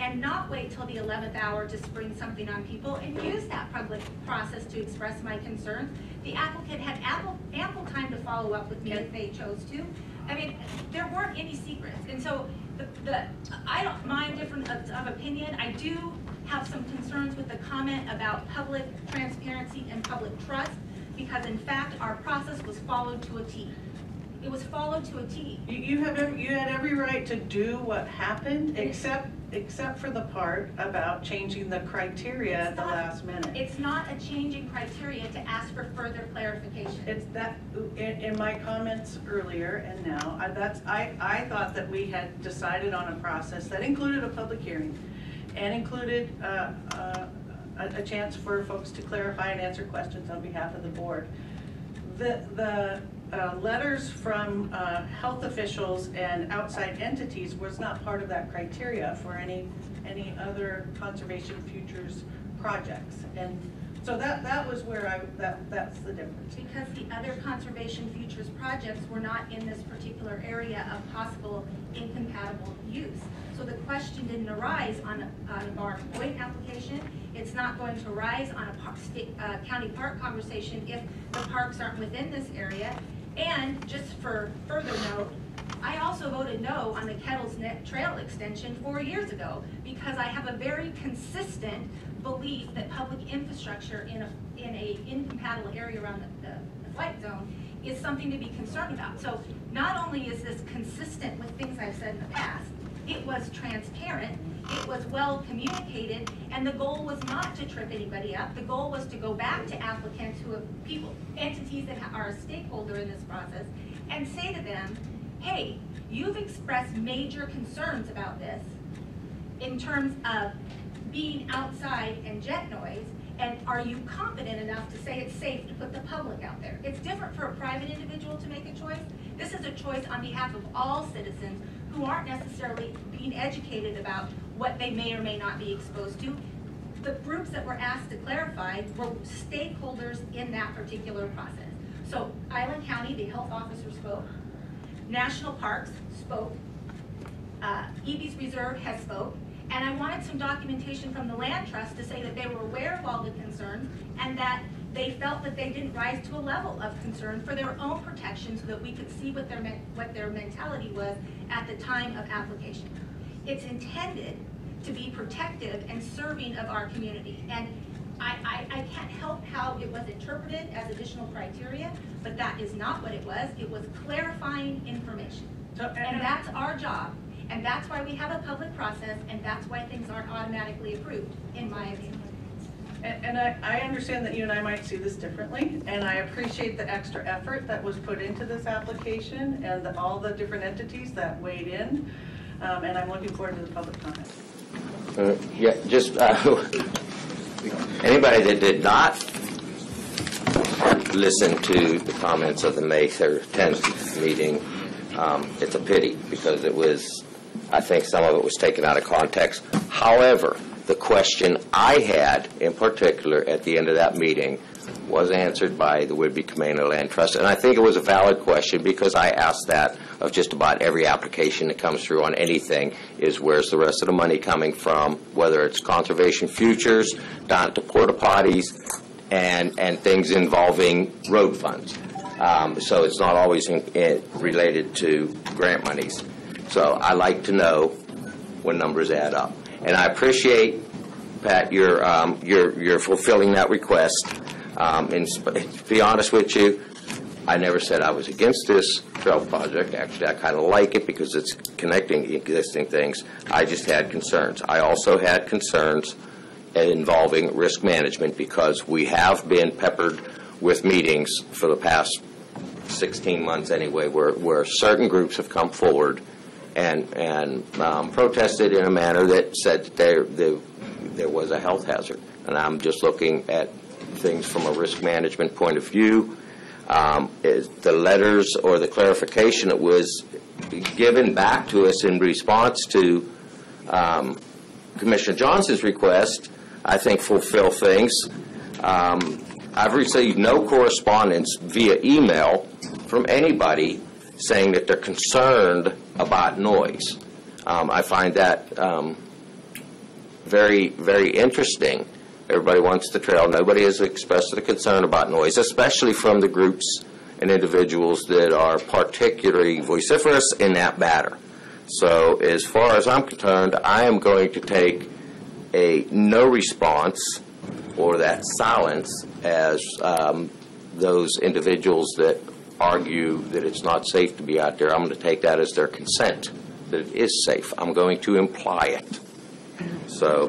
and not wait till the eleventh hour to spring something on people and use that public process to express my concerns. The applicant had ample, ample time to follow up with me if they chose to. I mean, there weren't any secrets. And so the, the I don't mind different of, of opinion. I do have some concerns with the comment about public transparency and public trust because, in fact, our process was followed to a T. It was followed to a T. You, you, have every, you had every right to do what happened except except for the part about changing the criteria at the last minute. It's not a change in criteria to ask for further clarification. It's that in, in my comments earlier and now, I, that's I, I thought that we had decided on a process that included a public hearing and included uh, uh, a, a chance for folks to clarify and answer questions on behalf of the board. The, the Uh, letters from uh, health officials and outside entities was not part of that criteria for any any other Conservation Futures projects, and so that that was where I that that's the difference. Because the other Conservation Futures projects were not in this particular area of possible incompatible use, so the question didn't arise on a, on our point application. It's not going to arise on a park, uh, county park conversation if the parks aren't within this area. And just for further note, I also voted no on the Kettles Neck Trail extension four years ago because I have a very consistent belief that public infrastructure in a in a incompatible area around the, the, the flight zone is something to be concerned about. So not only is this consistent with things I've said in the past, it was transparent, it was well communicated, and the goal was not to trip anybody up. The goal was to go back to applicants who have people, entities that are a stakeholder in this process, and say to them, hey, you've expressed major concerns about this in terms of being outside and jet noise, and are you confident enough to say it's safe to put the public out there? It's different for a private individual to make a choice. This is a choice on behalf of all citizens who aren't necessarily being educated about what they may or may not be exposed to. the groups that were asked to clarify were stakeholders in that particular process. So Island County, the health officer, spoke. National Parks spoke. Uh, Ebey's Reserve has spoke. And I wanted some documentation from the land trust to say that they were aware of all the concerns and that they felt that they didn't rise to a level of concern for their own protection, so that we could see what their, what their mentality was at the time of application. It's intended to be protective and serving of our community. And I, I, I can't help how it was interpreted as additional criteria, but that is not what it was. It was clarifying information. So, and, and that's our job. And that's why we have a public process, and that's why things aren't automatically approved, in my opinion. And, and I, I understand that you and I might see this differently, and I appreciate the extra effort that was put into this application and the, all the different entities that weighed in, um, and I'm looking forward to the public comment. Uh, yeah, just uh, anybody that did not listen to the comments of the May tenth meeting, um, it's a pity, because it was, I think some of it was taken out of context. However, the question I had in particular at the end of that meeting was answered by the Whidbey Camano Land Trust, and I think it was a valid question, because I asked that of just about every application that comes through on anything, is where's the rest of the money coming from, whether it's Conservation Futures, down to porta potties, and, and things involving road funds. Um, so it's not always in, in, related to grant monies. So I like to know when numbers add up. And I appreciate, Pat, your, um, your, your fulfilling that request. Um, and to be honest with you, I never said I was against this trail project. Actually, I kind of like it because it's connecting existing things. I just had concerns. I also had concerns involving risk management, because we have been peppered with meetings for the past sixteen months anyway, where, where certain groups have come forward and, and um, protested in a manner that said that there, there, there was a health hazard. And I'm just looking at things from a risk management point of view. Um, is the letters or the clarification that was given back to us in response to um, Commissioner Johnson's request, I think, fulfill things. Um, I've received no correspondence via email from anybody saying that they're concerned about noise. Um, I find that um, very, very interesting. Everybody wants the trail. Nobody has expressed a concern about noise, especially from the groups and individuals that are particularly vociferous in that matter. So as far as I'm concerned, I am going to take a no response or that silence as um, those individuals that argue that it's not safe to be out there. I'm going to take that as their consent, that it is safe. I'm going to imply it. So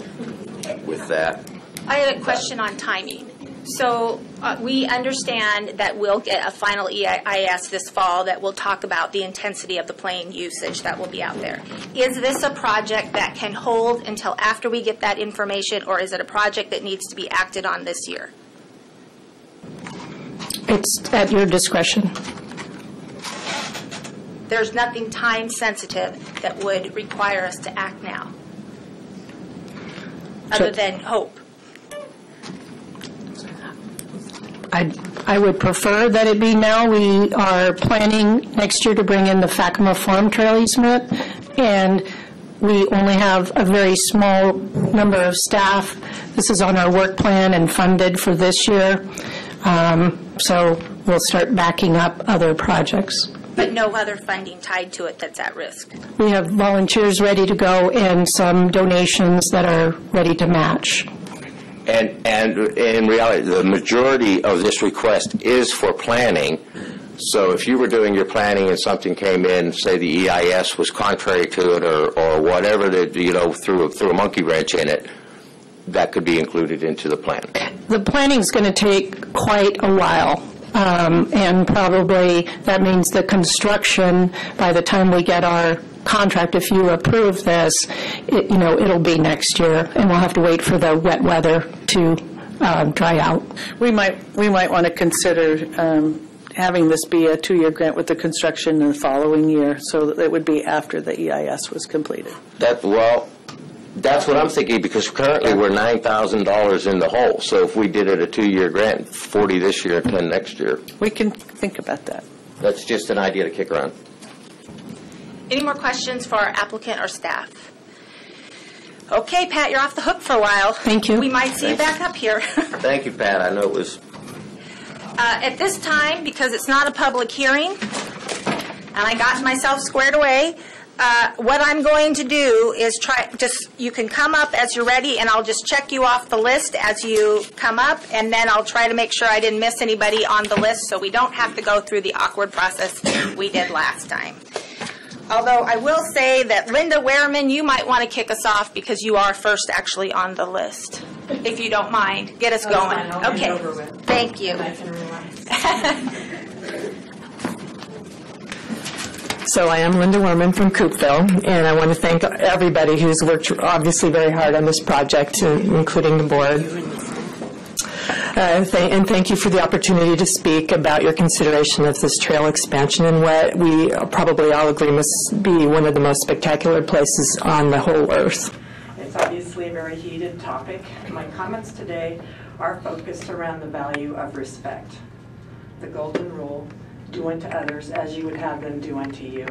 with that. I had a question on timing. So uh, we understand that we'll get a final E I S this fall that will talk about the intensity of the plane usage that will be out there. Is this a project that can hold until after we get that information, or is it a project that needs to be acted on this year? It's at your discretion. There's nothing time sensitive that would require us to act now, other than hope. I, I would prefer that it be now. We are planning next year to bring in the Fakkema Farm trail easement, and we only have a very small number of staff. This is on our work plan and funded for this year. Um, so we'll start backing up other projects. But no other funding tied to it that's at risk? We have volunteers ready to go and some donations that are ready to match. And, and in reality, the majority of this request is for planning. So if you were doing your planning and something came in, say the E I S was contrary to it, or, or whatever, that, you know, threw, threw a monkey wrench in it, that could be included into the plan. The planning is going to take quite a while. Um, and probably that means the construction, by the time we get our contract, if you approve this, it, you know, it'll be next year, and we'll have to wait for the wet weather to uh, dry out. We might we might want to consider um, having this be a two-year grant with the construction in the following year, so that it would be after the E I S was completed. That well, That's what I'm thinking, because currently we're nine thousand dollars in the hole. So if we did it a two-year grant, forty this year, ten next year. We can think about that. That's just an idea to kick around. Any more questions for our applicant or staff? Okay, Pat, you're off the hook for a while. Thank you. We might see you back up here. Thank you, Pat. I know it was. Uh, at this time, because it's not a public hearing, and I got myself squared away, Uh, what I'm going to do is try, just, you can come up as you're ready, and I'll just check you off the list as you come up, and then I'll try to make sure I didn't miss anybody on the list so we don't have to go through the awkward process we did last time. Although I will say that Linda Wareman, you might want to kick us off because you are first actually on the list. If you don't mind, get us oh, going. Okay. Over with. Thank you. I can relax. So I am Linda Wareman from Coupeville, and I want to thank everybody who's worked obviously very hard on this project, including the board. Uh, th and thank you for the opportunity to speak about your consideration of this trail expansion in what we probably all agree must be one of the most spectacular places on the whole earth. It's obviously a very heated topic. My comments today are focused around the value of respect, the golden rule. Do unto others as you would have them do unto you.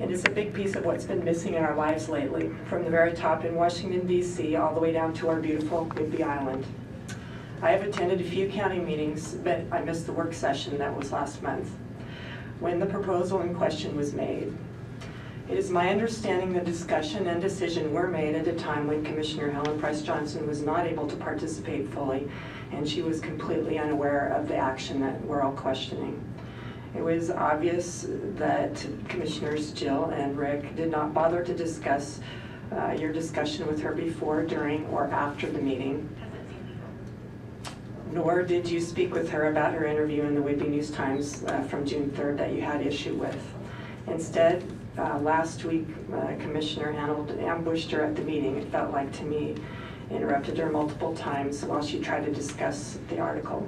It is a big piece of what's been missing in our lives lately, from the very top in Washington, D C, all the way down to our beautiful Whidbey Island. I have attended a few county meetings, but I missed the work session that was last month, when the proposal in question was made. It is my understanding the discussion and decision were made at a time when Commissioner Helen Price Johnson was not able to participate fully, and she was completely unaware of the action that we're all questioning. It was obvious that Commissioners Jill and Rick did not bother to discuss uh, your discussion with her before, during, or after the meeting, nor did you speak with her about her interview in the Whidbey News Times uh, from June third that you had issue with. Instead, Uh, last week, uh, Commissioner Hanold ambushed her at the meeting, it felt like to me, interrupted her multiple times while she tried to discuss the article.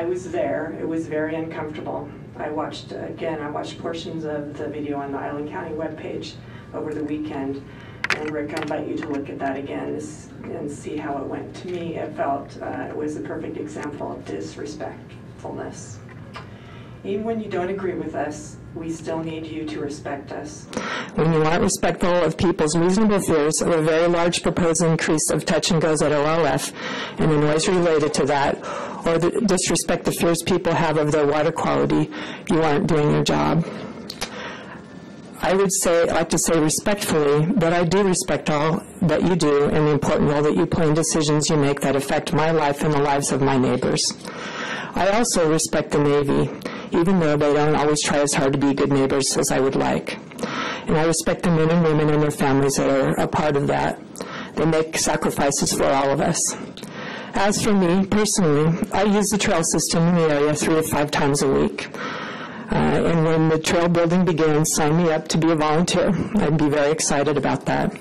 I was there. It was very uncomfortable. I watched, again, I watched portions of the video on the Island County webpage over the weekend, and Rick, I invite you to look at that again and see how it went. To me, it felt uh, it was a perfect example of disrespectfulness. Even when you don't agree with us, we still need you to respect us. When you aren't respectful of people's reasonable fears of a very large proposed increase of touch and goes at O L F and the noise related to that, or the disrespect the fears people have of their water quality, you aren't doing your job. I would say, like to say respectfully, but I do respect all that you do and the important role that you play in decisions you make that affect my life and the lives of my neighbors. I also respect the Navy, even though they don't always try as hard to be good neighbors as I would like. And I respect the men and women and their families that are a part of that. They make sacrifices for all of us. As for me, personally, I use the trail system in the area three or five times a week. Uh, and when the trail building begins, sign me up to be a volunteer. I'd be very excited about that.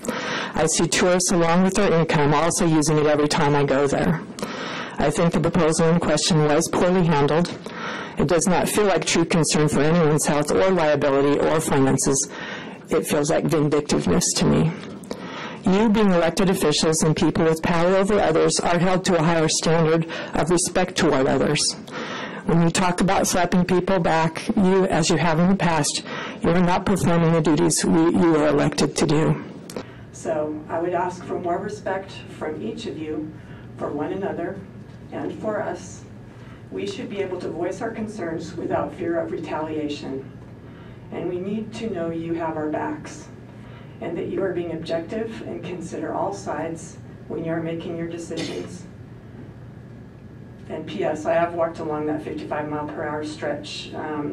I see tourists along with their income also using it every time I go there. I think the proposal in question was poorly handled. It does not feel like true concern for anyone's health or liability or finances. It feels like vindictiveness to me. You, being elected officials and people with power over others, are held to a higher standard of respect toward others. When you talk about slapping people back, you, as you have in the past, you are not performing the duties we, you were elected to do. So I would ask for more respect from each of you, for one another, and for us. We should be able to voice our concerns without fear of retaliation. And we need to know you have our backs, and that you are being objective and consider all sides when you are making your decisions. And P S, I have walked along that fifty-five mile per hour stretch, um,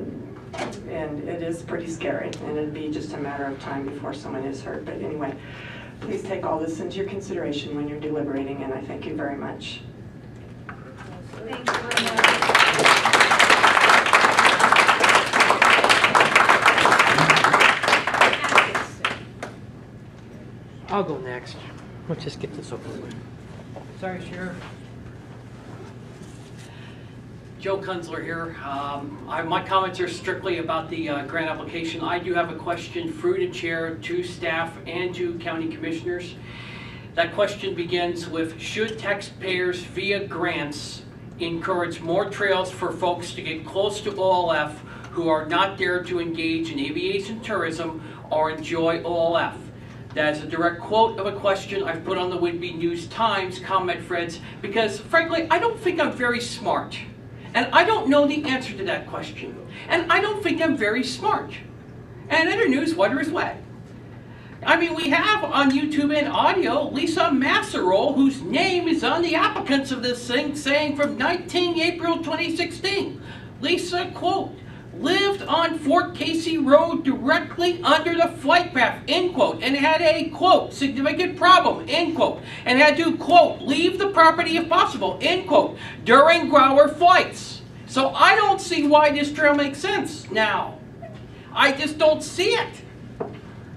and it is pretty scary, and it'd be just a matter of time before someone is hurt. But anyway, please take all this into your consideration when you're deliberating, and I thank you very much. Thank you very much. I'll go next. Let's just get this over with. Sorry, Sheriff. Joe Kunzler here. Um, I, my comments are strictly about the uh, grant application. I do have a question through the chair to staff and to county commissioners. That question begins with, should taxpayers via grants encourage more trails for folks to get close to O L F who are not there to engage in aviation tourism or enjoy O L F? That is a direct quote of a question I've put on the Whidbey News Times comment threads because, frankly, I don't think I'm very smart. And I don't know the answer to that question. And I don't think I'm very smart. And in the news, water is wet. I mean, we have on YouTube and audio Lisa Masserol, whose name is on the applicants of this thing, saying from nineteenth April twenty sixteen, Lisa, quote, lived on Fort Casey Road directly under the flight path, end quote, and had a, quote, significant problem, end quote, and had to, quote, leave the property if possible, end quote, during Growler flights. So I don't see why this trail makes sense now. I just don't see it.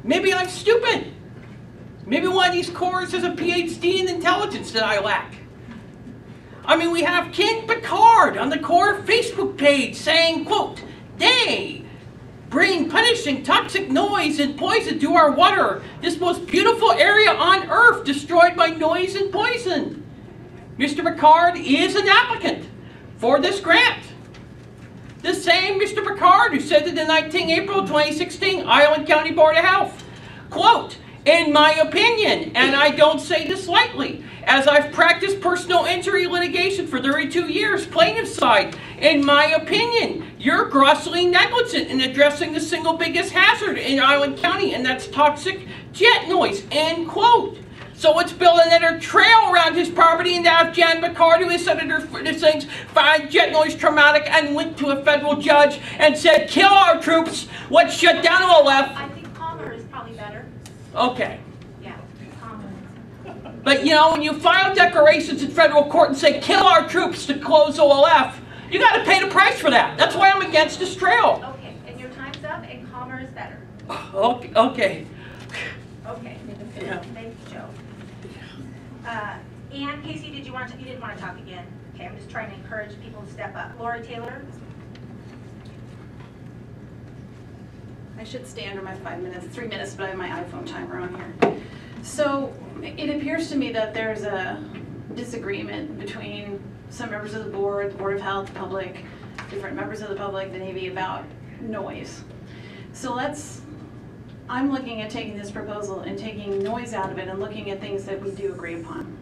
Maybe I'm stupid. Maybe one of these cores has a P H D in intelligence that I lack. I mean, we have Ken Picard on the Corps Facebook page saying, quote, they bring punishing toxic noise and poison to our water. This most beautiful area on earth destroyed by noise and poison. Mister Picard is an applicant for this grant. The same Mister Picard who said that the nineteenth April twenty sixteen Island County Board of Health, quote, in my opinion, and I don't say this lightly, as I've practiced personal injury litigation for thirty-two years, plaintiff's side, in my opinion, you're grossly negligent in addressing the single biggest hazard in Island County, and that's toxic jet noise, end quote. So let's build another trail around his property and have Jan Picard, who is senator for the things, find jet noise traumatic and went to a federal judge and said, kill our troops, let's shut down O L F. I think calmer is probably better. Okay. But you know, when you file declarations in federal court and say, kill our troops to close O L F, you gotta pay the price for that. That's why I'm against this trail. Okay, and your time's up and calmer is better. Okay. Okay. Okay. Yeah. Thank you, Joe. Uh, and Casey, did you want to, you didn't want to talk again. Okay, I'm just trying to encourage people to step up. Lori Taylor? I should stay under my five minutes, three minutes, but I have my iPhone timer on here. So it appears to me that there's a disagreement between some members of the board, the Board of Health, the public, different members of the public, the Navy, about noise. So let's, I'm looking at taking this proposal and taking noise out of it and looking at things that we do agree upon.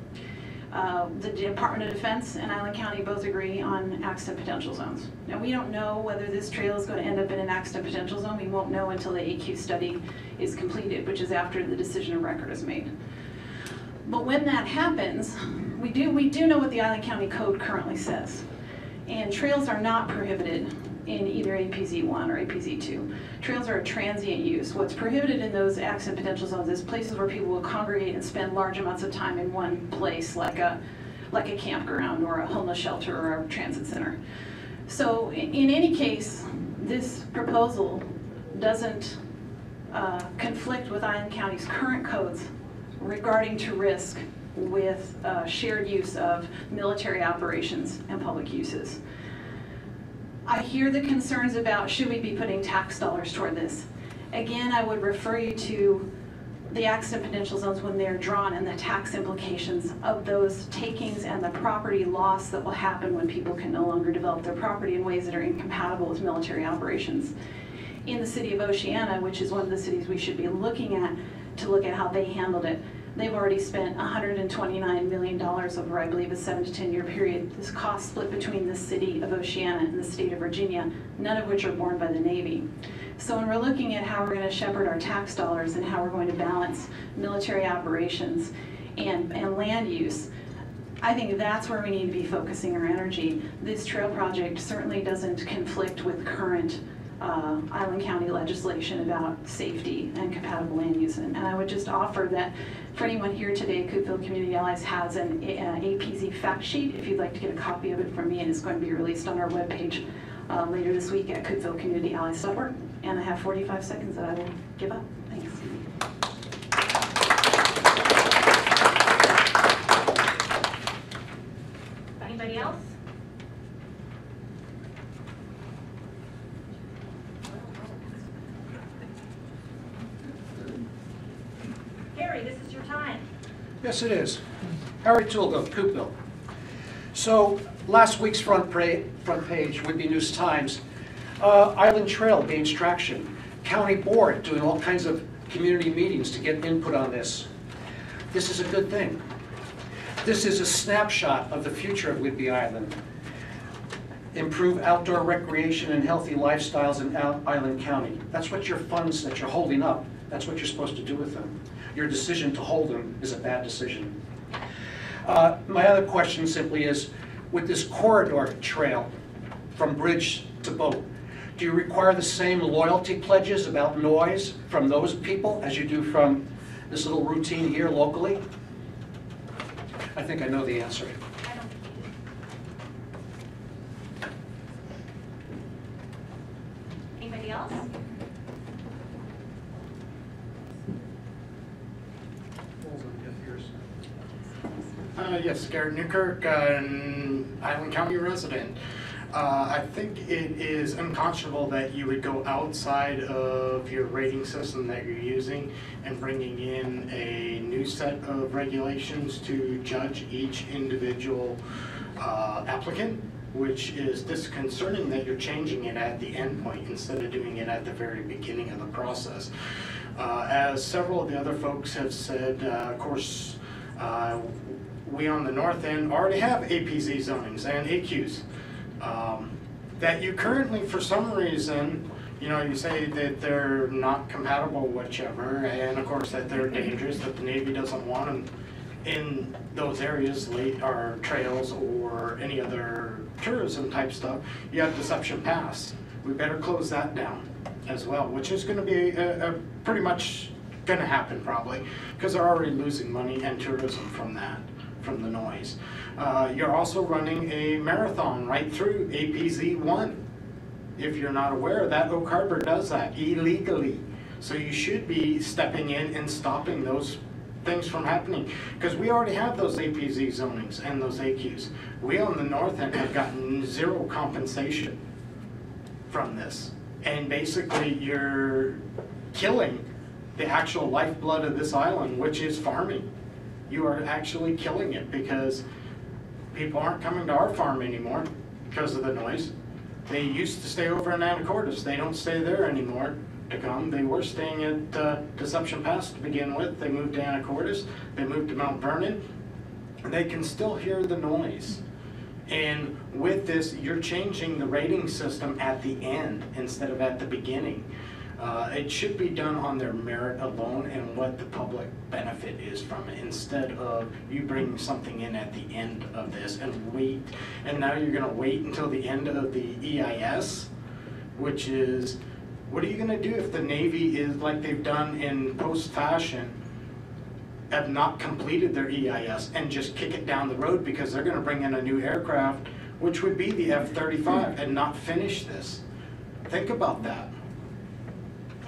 Uh, the Department of Defense and Island County both agree on accident potential zones. Now we don't know whether this trail is going to end up in an accident potential zone. We won't know until the A Q study is completed, which is after the decision of record is made. But when that happens, we do, we do know what the Island County Code currently says. And trails are not prohibited in either A P Z one or A P Z two. Trails are a transient use. What's prohibited in those accident potential zones is places where people will congregate and spend large amounts of time in one place, like a, like a campground or a homeless shelter or a transit center. So in, in any case, this proposal doesn't uh, conflict with Island County's current codes regarding to risk with uh, shared use of military operations and public uses. I hear the concerns about should we be putting tax dollars toward this. Again, I would refer you to the accident potential zones when they're drawn and the tax implications of those takings and the property loss that will happen when people can no longer develop their property in ways that are incompatible with military operations. In the city of Oceana, which is one of the cities we should be looking at to look at how they handled it, they've already spent one hundred twenty-nine million dollars over, I believe, a seven to ten year period. This cost split between the city of Oceana and the state of Virginia, none of which are borne by the Navy. So when we're looking at how we're going to shepherd our tax dollars and how we're going to balance military operations and, and land use, I think that's where we need to be focusing our energy. This trail project certainly doesn't conflict with current Uh, Island County legislation about safety and compatible land use. And, and I would just offer that for anyone here today, Coupeville Community Allies has an a uh, A P Z fact sheet. If you'd like to get a copy of it from me, and it's going to be released on our webpage uh, later this week at Coupeville Community Allies dot org. And I have forty-five seconds that I will give up. Thanks. Anybody else? Harry, this is your time. Yes, it is. Harry Tulgo, Coupeville. So last week's front, front page, Whidbey News Times, uh, Island Trail gains traction. County Board doing all kinds of community meetings to get input on this. This is a good thing. This is a snapshot of the future of Whidbey Island. Improve outdoor recreation and healthy lifestyles in Island County. That's what your funds that you're holding up, that's what you're supposed to do with them. Your decision to hold them is a bad decision. Uh, my other question simply is, with this corridor trail from bridge to boat, do you require the same loyalty pledges about noise from those people as you do from this little routine here locally? I think I know the answer. Anybody else? Uh, yes, Garrett Newkirk, an Island County resident. Uh, I think it is unconscionable that you would go outside of your rating system that you're using and bringing in a new set of regulations to judge each individual uh, applicant, which is disconcerting that you're changing it at the end point instead of doing it at the very beginning of the process. Uh, as several of the other folks have said, uh, of course, uh, we on the north end already have A P Z zonings and A Qs. Um, that you currently, for some reason, you know, you say that they're not compatible, whichever, and of course that they're dangerous, that the Navy doesn't want them in those areas, late or trails or any other tourism type stuff. You have Deception Pass. We better close that down as well, which is going to be a, a pretty much going to happen probably, because they're already losing money and tourism from that. From the noise. Uh, you're also running a marathon right through A P Z one. If you're not aware, that Oak Harbor does that illegally. So you should be stepping in and stopping those things from happening, because we already have those A P Z zonings and those A Qs. We on the north end have gotten zero compensation from this. And basically you're killing the actual lifeblood of this island, which is farming. You are actually killing it, because people aren't coming to our farm anymore because of the noise. They used to stay over in Anacortes. They don't stay there anymore to come. They were staying at uh, Deception Pass to begin with. They moved to Anacortes. They moved to Mount Vernon. And they can still hear the noise. And with this, you're changing the rating system at the end instead of at the beginning. Uh, it should be done on their merit alone and what the public benefit is from it, instead of you bringing something in at the end of this and wait. And now you're going to wait until the end of the E I S, which is, what are you going to do if the Navy is, like they've done in post fashion, have not completed their E I S and just kick it down the road because they're going to bring in a new aircraft, which would be the F thirty-five, and not finish this? Think about that.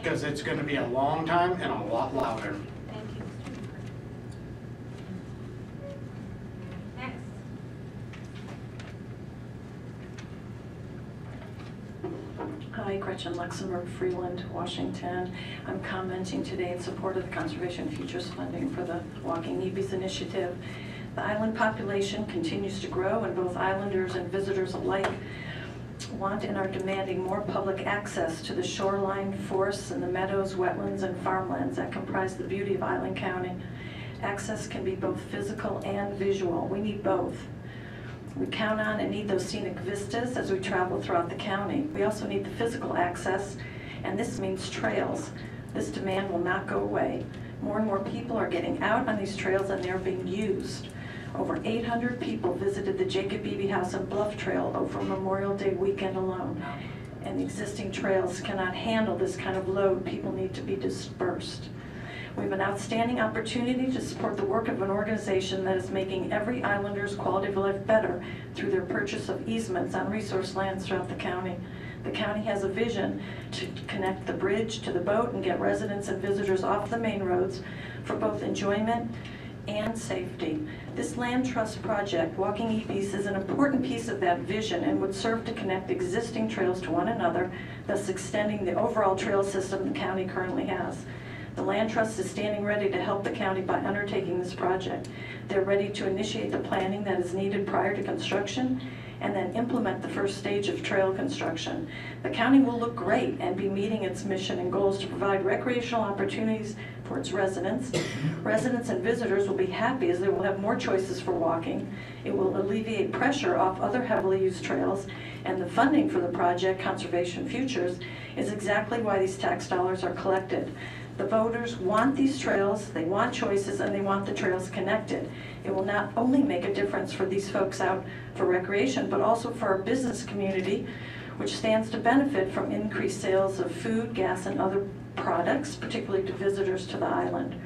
Because it's going to be a long time and a lot louder. Thank you. Next. Hi, Gretchen Luxemburg, Freeland, Washington. I'm commenting today in support of the Conservation Futures funding for the Walking Ebey's initiative. The island population continues to grow, and both islanders and visitors alike want and are demanding more public access to the shoreline, forests, and the meadows, wetlands, and farmlands that comprise the beauty of Island County. Access can be both physical and visual. We need both. We count on and need those scenic vistas as we travel throughout the county. We also need the physical access, and this means trails. This demand will not go away. More and more people are getting out on these trails, and they're being used. Over eight hundred people visited the Jacob Beebe House on Bluff Trail over Memorial Day weekend alone. And the existing trails cannot handle this kind of load. People need to be dispersed. We have an outstanding opportunity to support the work of an organization that is making every islander's quality of life better through their purchase of easements on resource lands throughout the county. The county has a vision to connect the bridge to the boat and get residents and visitors off the main roads for both enjoyment and safety. This land trust project, Walking Ebey's, is an important piece of that vision and would serve to connect existing trails to one another, thus extending the overall trail system the county currently has. The land trust is standing ready to help the county by undertaking this project. They're ready to initiate the planning that is needed prior to construction and then implement the first stage of trail construction. The county will look great and be meeting its mission and goals to provide recreational opportunities for its residents. Residents and visitors will be happy as they will have more choices for walking. It will alleviate pressure off other heavily used trails, and the funding for the project, Conservation Futures, is exactly why these tax dollars are collected. The voters want these trails, they want choices, and they want the trails connected. It will not only make a difference for these folks out for recreation, but also for our business community, which stands to benefit from increased sales of food, gas, and other products, particularly to visitors to the island.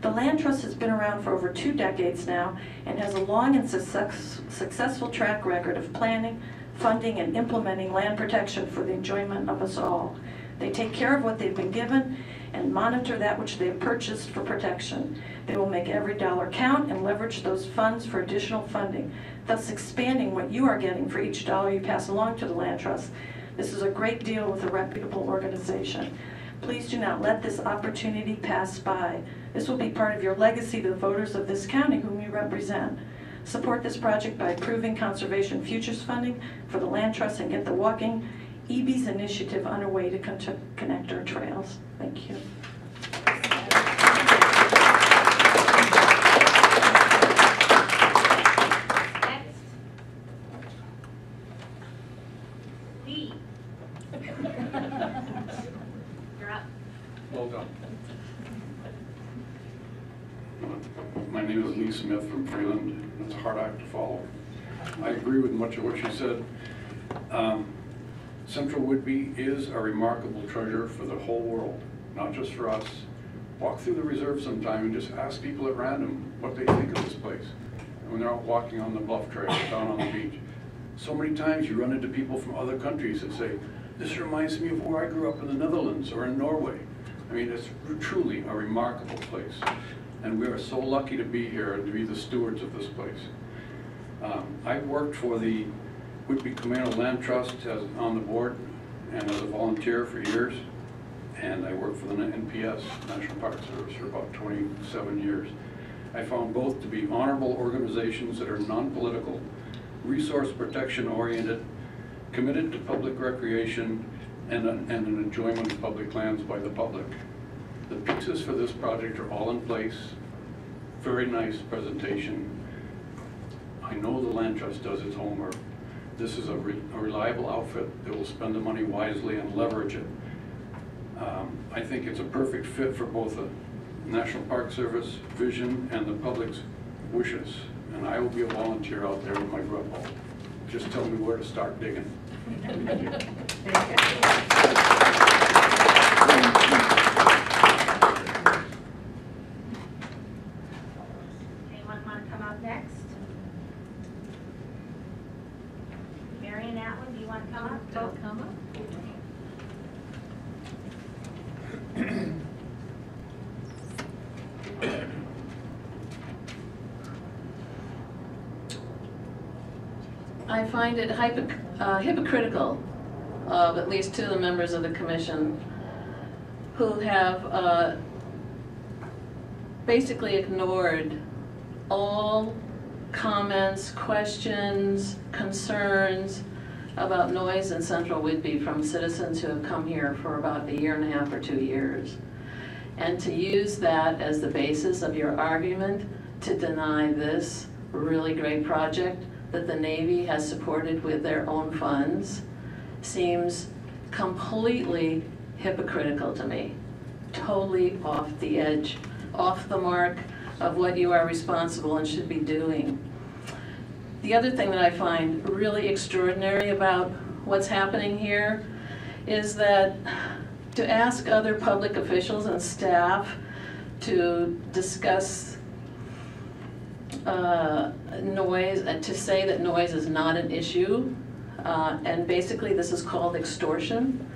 The Land Trust has been around for over two decades now and has a long and success, successful track record of planning, funding, and implementing land protection for the enjoyment of us all. They take care of what they've been given and monitor that which they have purchased for protection. They will make every dollar count and leverage those funds for additional funding, thus expanding what you are getting for each dollar you pass along to the Land Trust. This is a great deal with a reputable organization. Please do not let this opportunity pass by. This will be part of your legacy to the voters of this county whom you represent. Support this project by approving Conservation Futures funding for the Land Trust and get the walking Ebey's initiative underway to con to connect our trails. Thank you. Next. Lee. You're up. Well done. My name is Lee Smith from Freeland. It's a hard act to follow. I agree with much of what you said. Um, Central Whidbey is a remarkable treasure for the whole world, not just for us. Walk through the reserve sometime and just ask people at random what they think of this place. And when they're out walking on the Bluff Trail, down on the beach, so many times you run into people from other countries that say, this reminds me of where I grew up in the Netherlands or in Norway. I mean, it's truly a remarkable place. And we are so lucky to be here and to be the stewards of this place. Um, I worked for the Whidbey Camano Land Trust as on the board and as a volunteer for years, and I worked for the N P S, National Park Service, for about twenty-seven years. I found both to be honorable organizations that are non-political, resource protection oriented, committed to public recreation, and, a, and an enjoyment of public lands by the public. The pieces for this project are all in place. Very nice presentation. I know the Land Trust does its homework. This is a, re a reliable outfit that will spend the money wisely and leverage it. Um, I think it's a perfect fit for both the National Park Service vision and the public's wishes. And I will be a volunteer out there with my grub hole. Just tell me where to start digging. Thank you. Anyone want to come up next? Want to come up? Go come up. I find it hypoc uh, hypocritical, of at least two of the members of the commission, who have uh, basically ignored all comments, questions, concerns about noise in Central Whidbey from citizens who have come here for about a year and a half or two years. And to use that as the basis of your argument to deny this really great project that the Navy has supported with their own funds seems completely hypocritical to me. Totally off the edge, off the mark of what you are responsible and should be doing. The other thing that I find really extraordinary about what's happening here is that to ask other public officials and staff to discuss uh, noise, and to say that noise is not an issue, uh, and basically this is called extortion,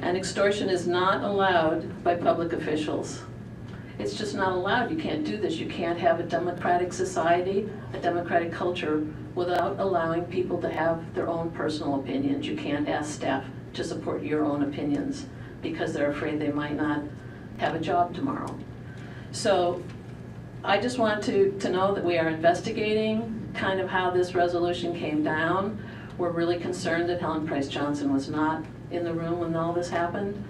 and extortion is not allowed by public officials. It's just not allowed. You can't do this. You can't have a democratic society, a democratic culture, without allowing people to have their own personal opinions. You can't ask staff to support your own opinions because they're afraid they might not have a job tomorrow. So I just want to, to know that we are investigating kind of how this resolution came down. We're really concerned that Helen Price Johnson was not in the room when all this happened.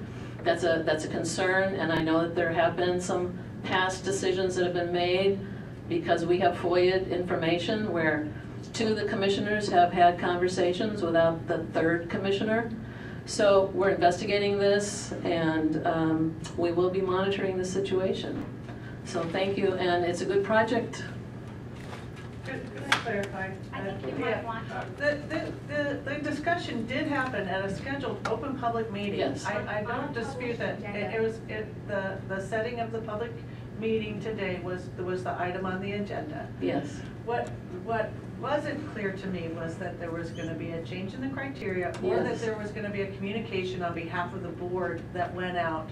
That's a, that's a concern, and I know that there have been some past decisions that have been made because we have FOIA'd information where two of the commissioners have had conversations without the third commissioner. So we're investigating this, and um, we will be monitoring the situation. So thank you, and it's a good project. Could, could I clarify? I think uh, you might yeah. want to. The, the, the, the discussion did happen at a scheduled open public meeting. Yes. I, I don't dispute that. It, it was it, the, the setting of the public meeting today was, was the item on the agenda. Yes. What, what wasn't clear to me was that there was going to be a change in the criteria, or yes. that there was going to be a communication on behalf of the board that went out,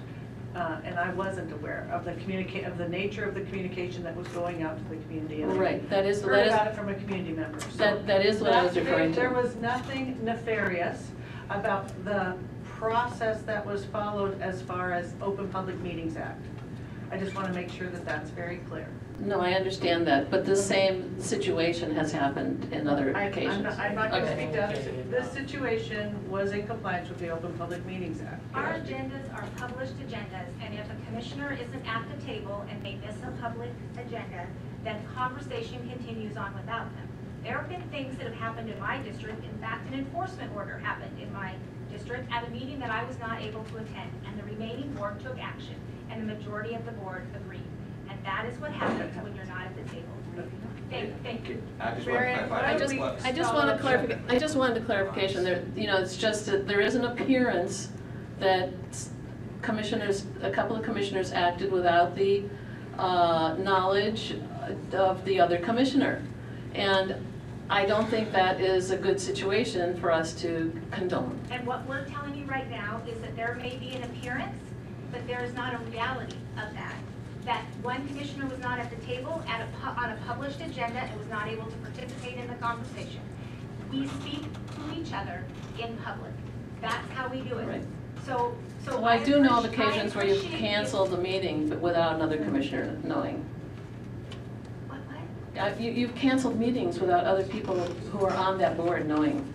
uh, and I wasn't aware of the communica of the nature of the communication that was going out to the community. And right, that is. I heard that about is, it from a community member. So that that is what I was referring to. There was nothing nefarious about the process that was followed as far as Open Public Meetings Act. I just want to make sure that that's very clear. No, I understand that, but this same situation has happened in other I, occasions. I'm not, I'm not okay. going to speak to this situation was in compliance with the Open Public Meetings Act. Our agendas are published agendas, and if a commissioner isn't at the table and they miss a public agenda, then conversation continues on without them. There have been things that have happened in my district. In fact, an enforcement order happened in my district at a meeting that I was not able to attend, and the remaining board took action, and the majority of the board agreed. That is what happens when you're not at the table. Thank, thank you. I just Marianne, want to I just, I just want a clarification. I just wanted a clarification. There, you know, it's just that there is an appearance that commissioners, a couple of commissioners, acted without the uh, knowledge of the other commissioner, and I don't think that is a good situation for us to condone. And what we're telling you right now is that there may be an appearance, but there is not a reality of that. That one commissioner was not at the table at a pu on a published agenda and was not able to participate in the conversation. We speak to each other in public. That's how we do it. Right. So, so well, I do know of occasions where you've canceled a meeting but without another commissioner knowing. What? what? Uh, you, you've canceled meetings without other people who are on that board knowing.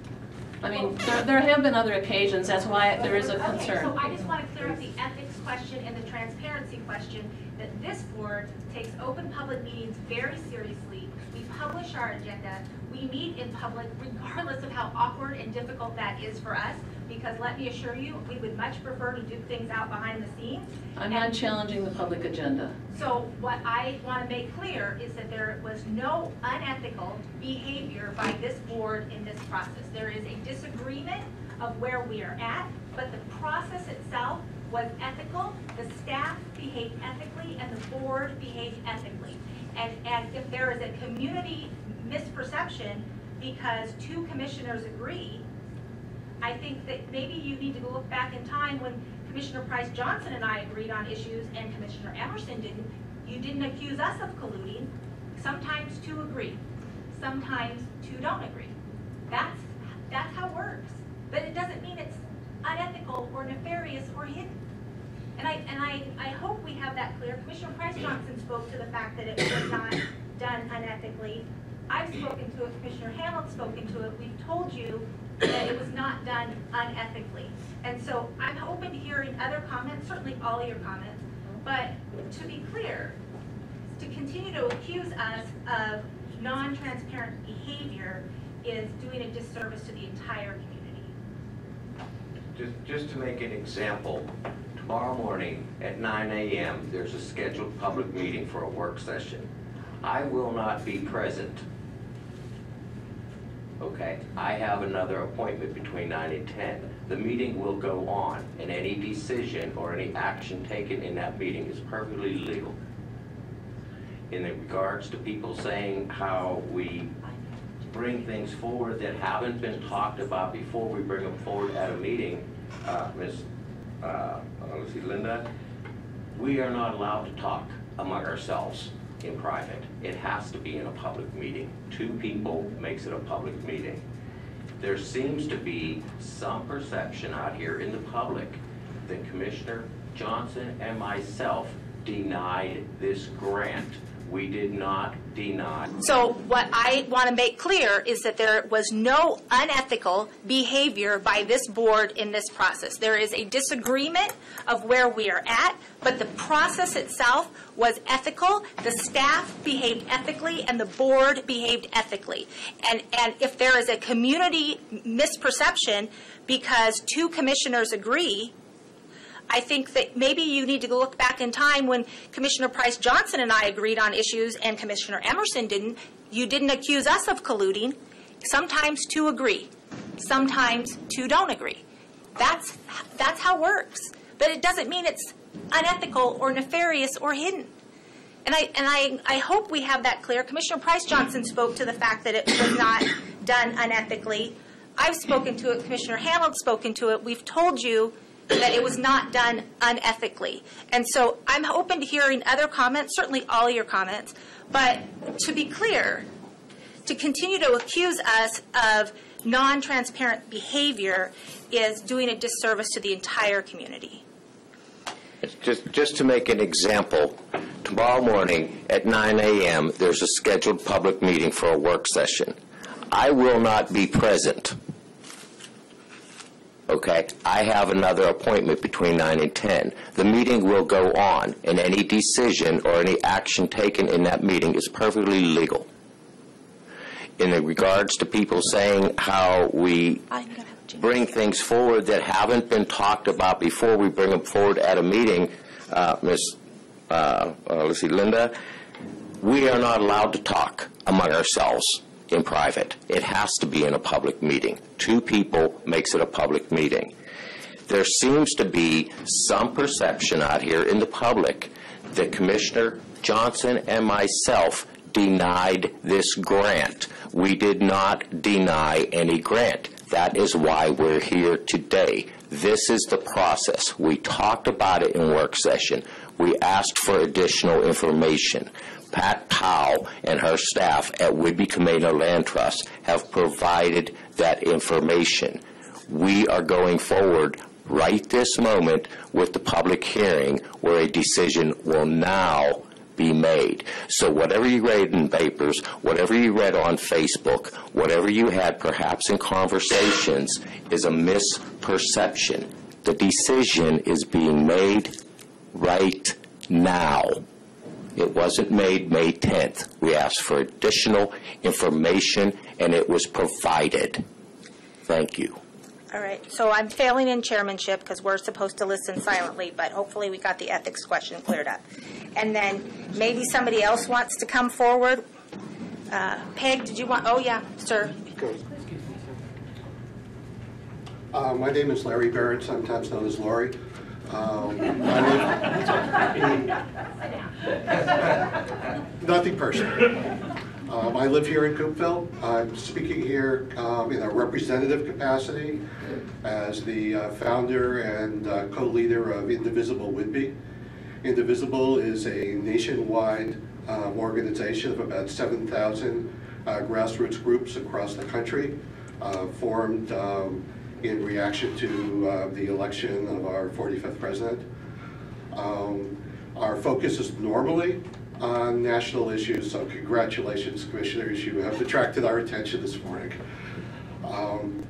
I mean, there, there have been other occasions. That's why there is a concern. Okay, so I just want to clear up the ethics question and the transparency question. That this board takes open public meetings very seriously. We publish our agenda. We meet in public regardless of how awkward and difficult that is for us, because let me assure you, we would much prefer to do things out behind the scenes. I'm and not challenging the public agenda. So what I want to make clear is that there was no unethical behavior by this board in this process. There is a disagreement of where we are at, but the process itself was ethical. The staff behaved ethically, and the board behaved ethically. And, and if there is a community misperception because two commissioners agree, I think that maybe you need to look back in time when Commissioner Price Johnson and I agreed on issues and Commissioner Emerson didn't. You didn't accuse us of colluding. Sometimes two agree. Sometimes two don't agree. That's, that's how it works. But it doesn't mean it's unethical or nefarious or hidden. And I and I, I hope we have that clear. Commissioner Price Johnson spoke to the fact that it was not done unethically. I've spoken to it, Commissioner Hamilton's spoken to it. We've told you that it was not done unethically. And so I'm open to hearing other comments, certainly all of your comments, but to be clear, to continue to accuse us of non-transparent behavior is doing a disservice to the entire community. Just, just to make an example, tomorrow morning at nine A M there's a scheduled public meeting for a work session. I will not be present. Okay, I have another appointment between nine and ten. The meeting will go on, and any decision or any action taken in that meeting is perfectly legal. In regards to people saying how we bring things forward that haven't been talked about before we bring them forward at a meeting, uh, Miz Uh, let's see, Linda, we are not allowed to talk among ourselves in private. It has to be in a public meeting. Two people makes it a public meeting. There seems to be some perception out here in the public that Commissioner Johnson and myself denied this grant. We did not deny. So what I want to make clear is that there was no unethical behavior by this board in this process. There is a disagreement of where we are at, but the process itself was ethical. The staff behaved ethically, and the board behaved ethically. And, and if there is a community misperception because two commissioners agree, I think that maybe you need to look back in time when Commissioner Price Johnson and I agreed on issues and Commissioner Emerson didn't. You didn't accuse us of colluding. Sometimes two agree. Sometimes two don't agree. That's, that's how it works. But it doesn't mean it's unethical or nefarious or hidden. And I, and I, I hope we have that clear. Commissioner Price Johnson spoke to the fact that it was not done unethically. I've spoken to it. Commissioner Hamill's spoken to it. We've told you that it was not done unethically. And so I'm open to hearing other comments, certainly all your comments. But to be clear, to continue to accuse us of non-transparent behavior is doing a disservice to the entire community. Just, just to make an example, tomorrow morning at nine A M there's a scheduled public meeting for a work session. I will not be present. Okay, I have another appointment between nine and ten. The meeting will go on, and any decision or any action taken in that meeting is perfectly legal. In regards to people saying how we bring things forward that haven't been talked about before, we bring them forward at a meeting, uh, Miz Uh, uh, let's see, Linda, we are not allowed to talk among ourselves in private. It has to be in a public meeting. Two people makes it a public meeting. There seems to be some perception out here in the public that Commissioner Johnson and myself denied this grant. We did not deny any grant. That is why we're here today. This is the process. We talked about it in work session. We asked for additional information. Pat Powell and her staff at Whidbey Camano Land Trust have provided that information. We are going forward right this moment with the public hearing where a decision will now be made. So whatever you read in papers, whatever you read on Facebook, whatever you had perhaps in conversations is a misperception. The decision is being made right now. It wasn't made May tenth. We asked for additional information, and it was provided. Thank you. All right. So I'm failing in chairmanship because we're supposed to listen silently, but hopefully we got the ethics question cleared up. And then maybe somebody else wants to come forward. Uh, Peg, did you want? Oh, yeah, sir. Uh, my name is Larry Barrett, sometimes known as Lori. Um, I live, nothing personal. Um, I live here in Coupeville. I'm speaking here um, in a representative capacity as the uh, founder and uh, co-leader of Indivisible Whidbey. Indivisible is a nationwide um, organization of about seven thousand uh, grassroots groups across the country, uh, formed um, in reaction to uh, the election of our forty-fifth president. Um, our focus is normally on national issues, so congratulations, commissioners, you have attracted our attention this morning. Um,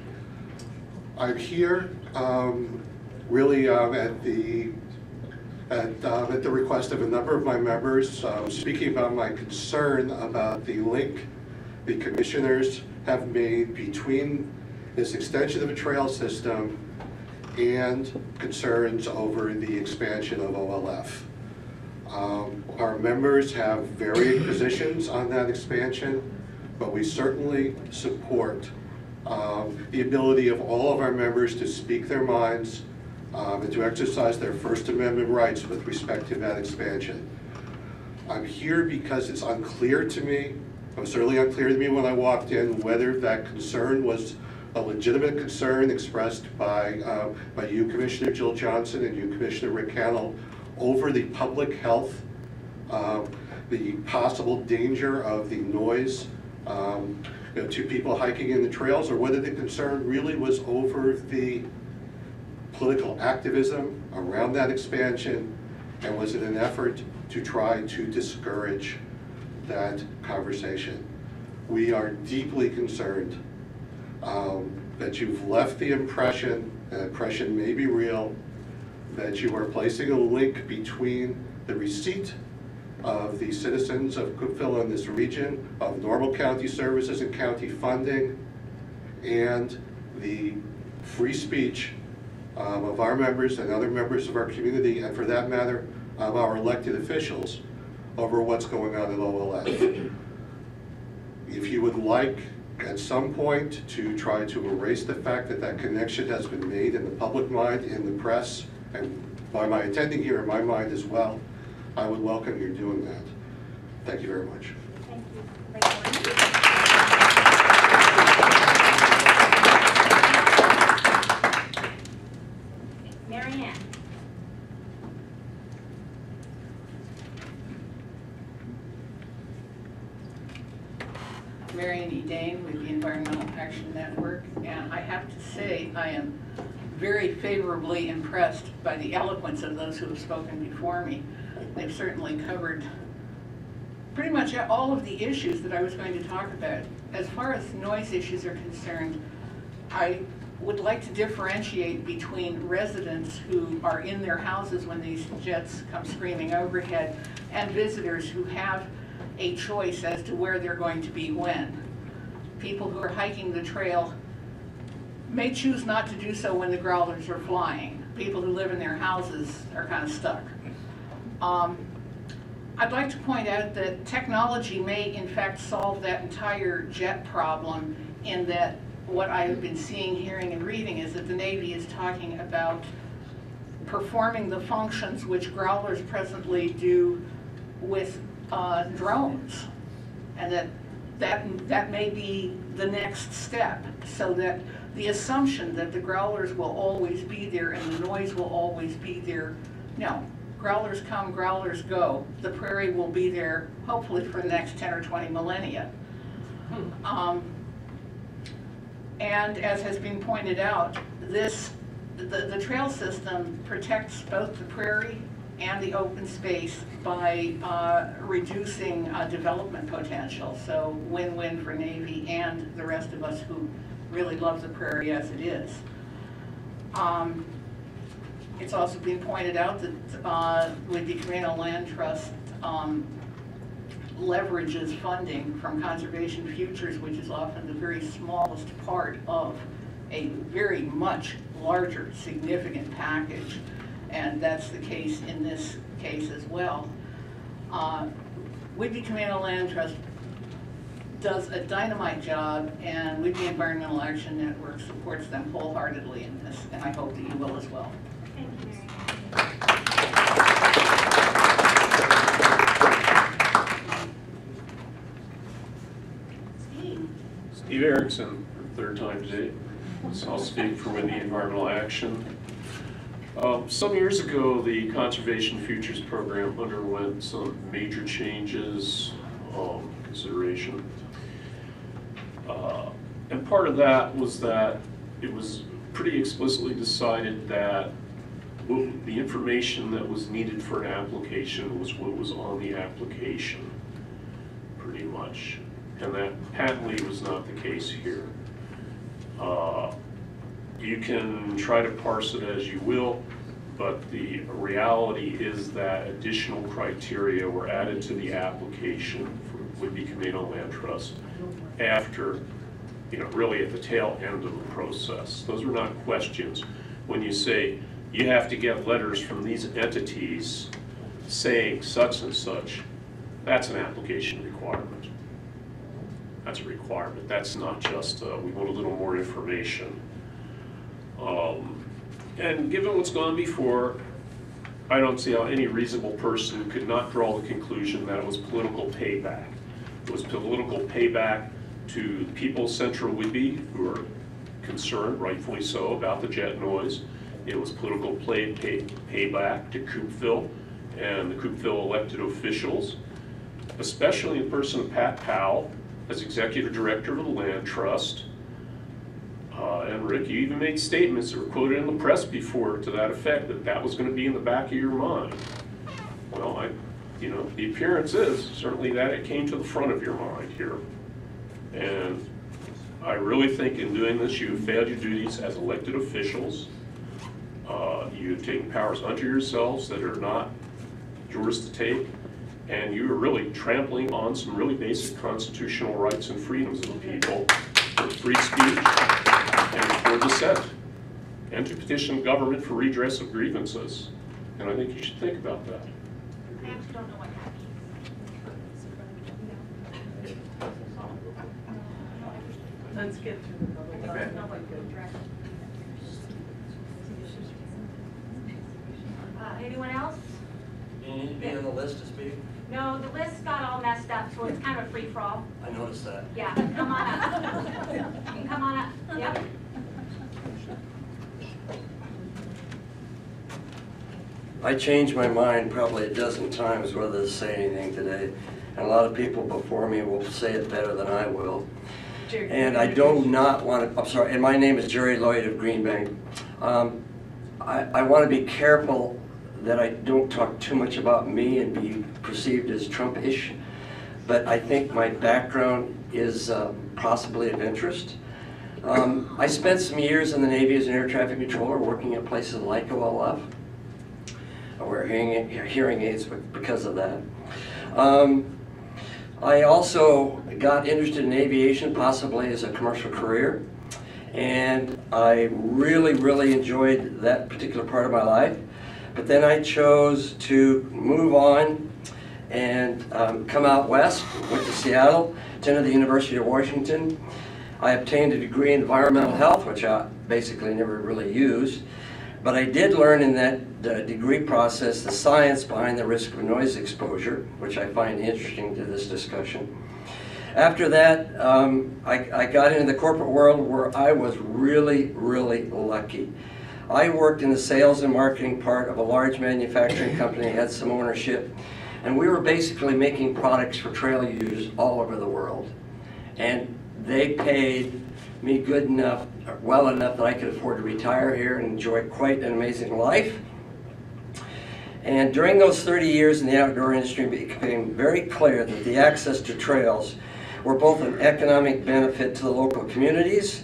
I'm here um, really um, at, the, at, um, at the request of a number of my members, um, speaking about my concern about the link the commissioners have made between this extension of a trail system and concerns over the expansion of O L F. Um, our members have varying positions on that expansion, but we certainly support um, the ability of all of our members to speak their minds um, and to exercise their First Amendment rights with respect to that expansion. I'm here because it's unclear to me, it was certainly unclear to me when I walked in, whether that concern was a legitimate concern expressed by, uh, by you, Commissioner Jill Johnson, and you, Commissioner Rick Cannell, over the public health, uh, the possible danger of the noise um, you know, to people hiking in the trails, or whether the concern really was over the political activism around that expansion, and was it an effort to try to discourage that conversation? We are deeply concerned um, that you've left the impression, and impression may be real, that you are placing a link between the receipt of the citizens of Coupeville and this region of normal county services and county funding and the free speech um, of our members and other members of our community, and for that matter, of our elected officials, over what's going on at O L F. If you would like at some point to try to erase the fact that that connection has been made in the public mind, in the press, and by my attending here, in my mind as well, I would welcome you doing that. Thank you very much. Thank you. Thank you. Mary Ann. Mary Ann E. Dane with the Environmental Action Network, and I have to say I am very favorably impressed by the eloquence of those who have spoken before me. They've certainly covered pretty much all of the issues that I was going to talk about. As far as noise issues are concerned, I would like to differentiate between residents who are in their houses when these jets come screaming overhead and visitors who have a choice as to where they're going to be when. People who are hiking the trail may choose not to do so when the growlers are flying. People who live in their houses are kind of stuck. Um, I'd like to point out that technology may in fact solve that entire jet problem, in that what I've been seeing, hearing, and reading is that the Navy is talking about performing the functions which growlers presently do with uh, drones, and that, that that may be the next step, so that the assumption that the growlers will always be there and the noise will always be there. No, growlers come, growlers go. The prairie will be there, hopefully for the next ten or twenty millennia. Hmm. Um, and as has been pointed out, this, the, the trail system protects both the prairie and the open space by uh, reducing uh, development potential. So win-win for Navy and the rest of us who really love the prairie as it is. Um, it's also been pointed out that uh, Whidbey Camano Land Trust um, leverages funding from Conservation Futures, which is often the very smallest part of a very much larger, significant package. And that's the case in this case as well. Uh, Whidbey Camano Land Trust does a dynamite job, and Whidbey Environmental Action Network supports them wholeheartedly in this, and I hope that you will as well. Thank you. Steve. Steve Erickson, third time today. So I'll speak for Whidbey Environmental Action. Uh, some years ago, the Conservation Futures program underwent some major changes, um, consideration. Uh, and part of that was that it was pretty explicitly decided that what, the information that was needed for an application was what was on the application, pretty much. And that patently was not the case here. Uh, you can try to parse it as you will, but the reality is that additional criteria were added to the application for Whidbey Camano Land Trust after, you know, really at the tail end of the process. Those were not questions. When you say you have to get letters from these entities saying such and such, that's an application requirement. That's a requirement. That's not just uh, we want a little more information. Um, and given what's gone before, I don't see how any reasonable person could not draw the conclusion that it was political payback. It was political payback to people central Whidbey, who are concerned, rightfully so, about the jet noise. It was political play, pay, payback to Coupeville and the Coupeville elected officials, especially in the person of Pat Powell as executive director of the land trust. Uh, and Rick, you even made statements that were quoted in the press before to that effect, that that was going to be in the back of your mind. Well, I, you know, the appearance is certainly that it came to the front of your mind here. And I really think in doing this, you have failed your duties as elected officials. Uh, you have taken powers unto yourselves that are not yours to take, and you are really trampling on some really basic constitutional rights and freedoms of the people for free speech and for dissent, and to petition government for redress of grievances. And I think you should think about that. I actually don't know what that means. Let's get through the bubble. Okay. Uh, anyone else? Need to be on the list to speak? No, the list got all messed up, so it's kind of a free for all. I noticed that. Yeah, come on up. You can come on up. Yep. I changed my mind probably a dozen times whether to say anything today, and a lot of people before me will say it better than I will. Jerry. And I do not want to. I'm sorry. And my name is Jerry Lloyd of Green Bank. Um, I, I want to be careful that I don't talk too much about me and be perceived as Trump-ish, but I think my background is uh, possibly of interest. Um, I spent some years in the Navy as an air traffic controller working at places like O L F. I wear hearing aids because of that. Um, I also got interested in aviation, possibly as a commercial career, and I really, really enjoyed that particular part of my life. But then I chose to move on and um, come out west, went to Seattle, attended the University of Washington. I obtained a degree in environmental health, which I basically never really used. But I did learn in that uh, degree process the science behind the risk of noise exposure, which I find interesting to this discussion. After that, um, I, I got into the corporate world, where I was really, really lucky. I worked in the sales and marketing part of a large manufacturing company, had some ownership, and we were basically making products for trail users all over the world. And they paid me good enough, well enough, that I could afford to retire here and enjoy quite an amazing life. And during those thirty years in the outdoor industry, it became very clear that the access to trails were both an economic benefit to the local communities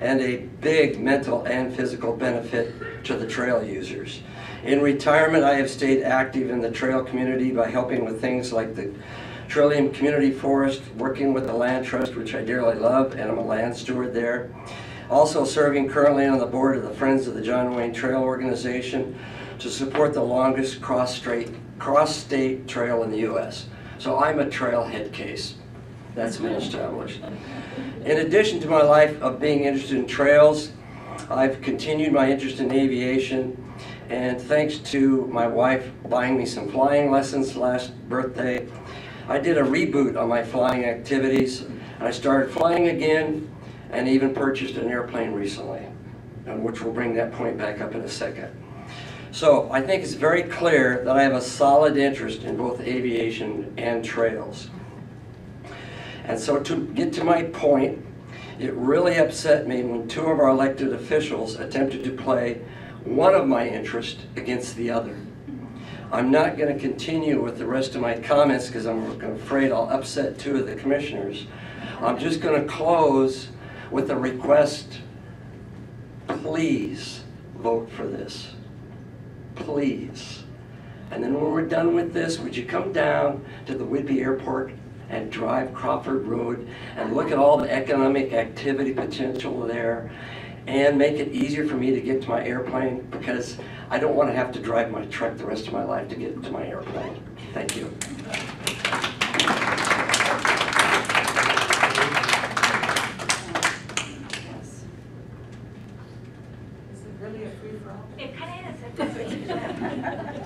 and a big mental and physical benefit to the trail users. In retirement, I have stayed active in the trail community by helping with things like the Trillium Community Forest, working with the Land Trust, which I dearly love, and I'm a land steward there. Also serving currently on the board of the Friends of the John Wayne Trail Organization to support the longest cross-state cross-state trail in the U S So I'm a trailhead case. That's been established. In addition to my life of being interested in trails, I've continued my interest in aviation, and thanks to my wife buying me some flying lessons last birthday, I did a reboot on my flying activities, and I started flying again, and even purchased an airplane recently, which will bring that point back up in a second. So I think it's very clear that I have a solid interest in both aviation and trails. And so to get to my point, it really upset me when two of our elected officials attempted to play one of my interests against the other. I'm not going to continue with the rest of my comments because I'm afraid I'll upset two of the commissioners. I'm just going to close with a request. Please vote for this. Please. And then when we're done with this, would you come down to the Whidbey Airport and drive Crawford Road and look at all the economic activity potential there, and make it easier for me to get to my airplane, because I don't want to have to drive my truck the rest of my life to get to my airplane. Thank you. Is it really a free-for-all? It kind of is.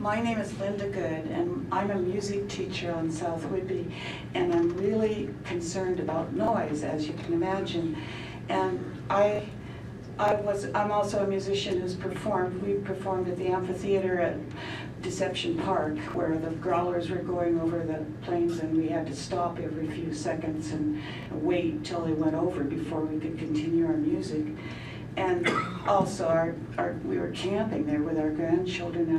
My name is Linda Good, and I'm a music teacher on South Whidbey, and I'm really concerned about noise, as you can imagine. And I, I was, I'm also a musician who's performed. We performed at the amphitheater at Deception Park, where the growlers were going over the plains, and we had to stop every few seconds and wait till they went over before we could continue our music. And also, our, our, we were camping there with our grandchildren,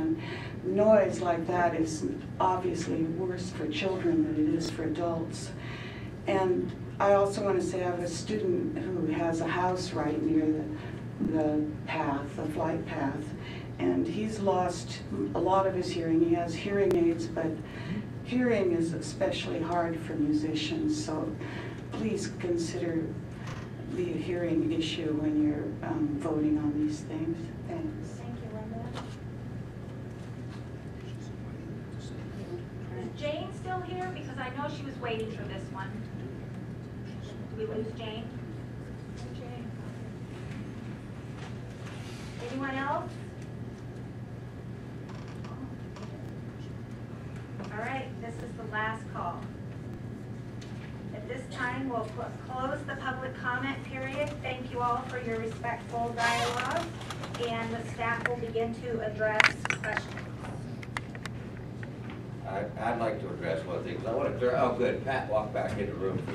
and noise like that is obviously worse for children than it is for adults. And I also want to say I have a student who has a house right near the, the path, the flight path, and he's lost a lot of his hearing. He has hearing aids, but hearing is especially hard for musicians, so please consider the hearing issue when you're um, voting on these things. Thanks. Thank you, Linda. Is Jane still here? Because I know she was waiting for this one. Did we lose Jane? Anyone else? All right, this is the last call. At this time, we'll close the public comment period. Thank you all for your respectful dialogue, and the staff will begin to address questions. I, I'd like to address one thing. I want to clear. Oh, good. Pat walked back in the room for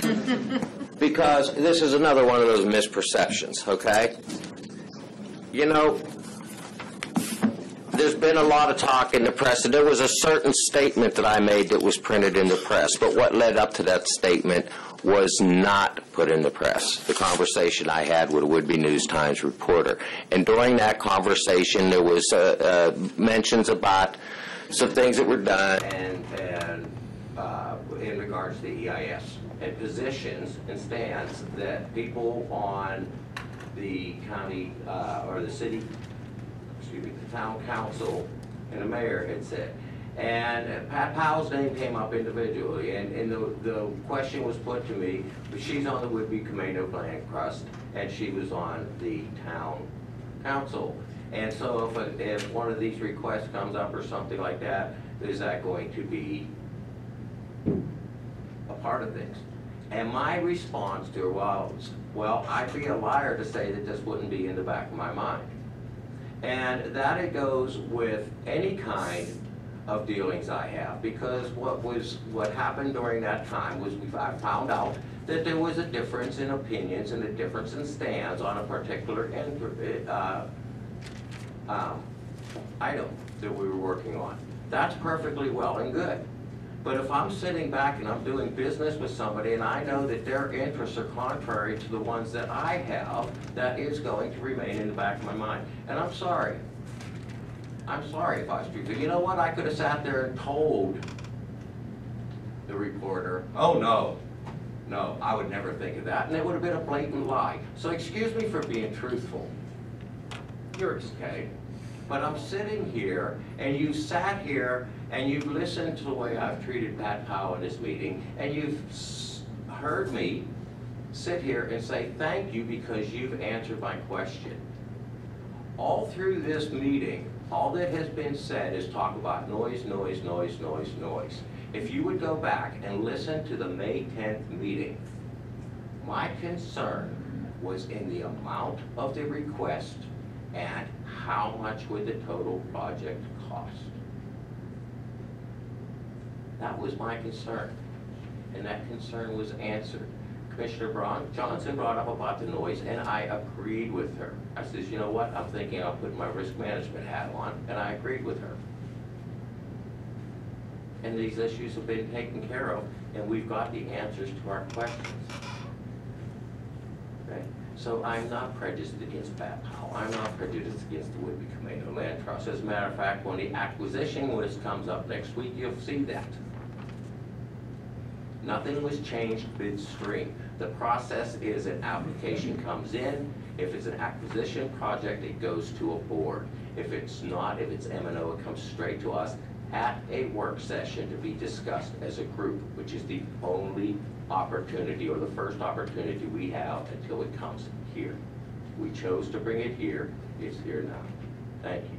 this. Because this is another one of those misperceptions, okay? You know, there's been a lot of talk in the press, and there was a certain statement that I made that was printed in the press, but what led up to that statement was not put in the press. The conversation I had with a Whidbey News Times reporter, and during that conversation there was uh, uh, mentions about some things that were done and, and uh, in regards to the E I S and positions and stands that people on the county uh, or the city, the town council and the mayor had said. And Pat Powell's name came up individually, and, and the, the question was put to me, but she's on the Whidbey Camano Land Trust, and she was on the town council. And so if, a, if one of these requests comes up or something like that, is that going to be a part of things? And my response to her was, well, I'd be a liar to say that this wouldn't be in the back of my mind. And that it goes with any kind of dealings I have, because what was what happened during that time was we I found out that there was a difference in opinions and a difference in stands on a particular uh, um, item that we were working on. That's perfectly well and good. But if I'm sitting back and I'm doing business with somebody and I know that their interests are contrary to the ones that I have, that is going to remain in the back of my mind. And I'm sorry. I'm sorry if I was stupid. You know what? I could have sat there and told the reporter, oh no, no, I would never think of that. And it would have been a blatant lie. So excuse me for being truthful. You're okay. But I'm sitting here, and you sat here, and you've listened to the way I've treated Pat Powell in this meeting, and you've s heard me sit here and say thank you because you've answered my question. All through this meeting, all that has been said is talk about noise, noise, noise, noise, noise. If you would go back and listen to the May tenth meeting, my concern was in the amount of the request and how much would the total project cost. That was my concern, and that concern was answered. Commissioner Braun Johnson brought up about the noise, and I agreed with her. I says, you know what, I'm thinking I'll put my risk management hat on, and I agreed with her. And these issues have been taken care of, and we've got the answers to our questions. Okay? So I'm not prejudiced against Pat Powell. I'm not prejudiced against the Whidbey Camano Land Trust. As a matter of fact, when the acquisition list comes up next week, you'll see that. Nothing was changed midstream. The process is an application comes in. If it's an acquisition project, it goes to a board. If it's not, if it's M and O, it comes straight to us at a work session to be discussed as a group, which is the only opportunity or the first opportunity we have until it comes here. We chose to bring it here. It's here now. Thank you.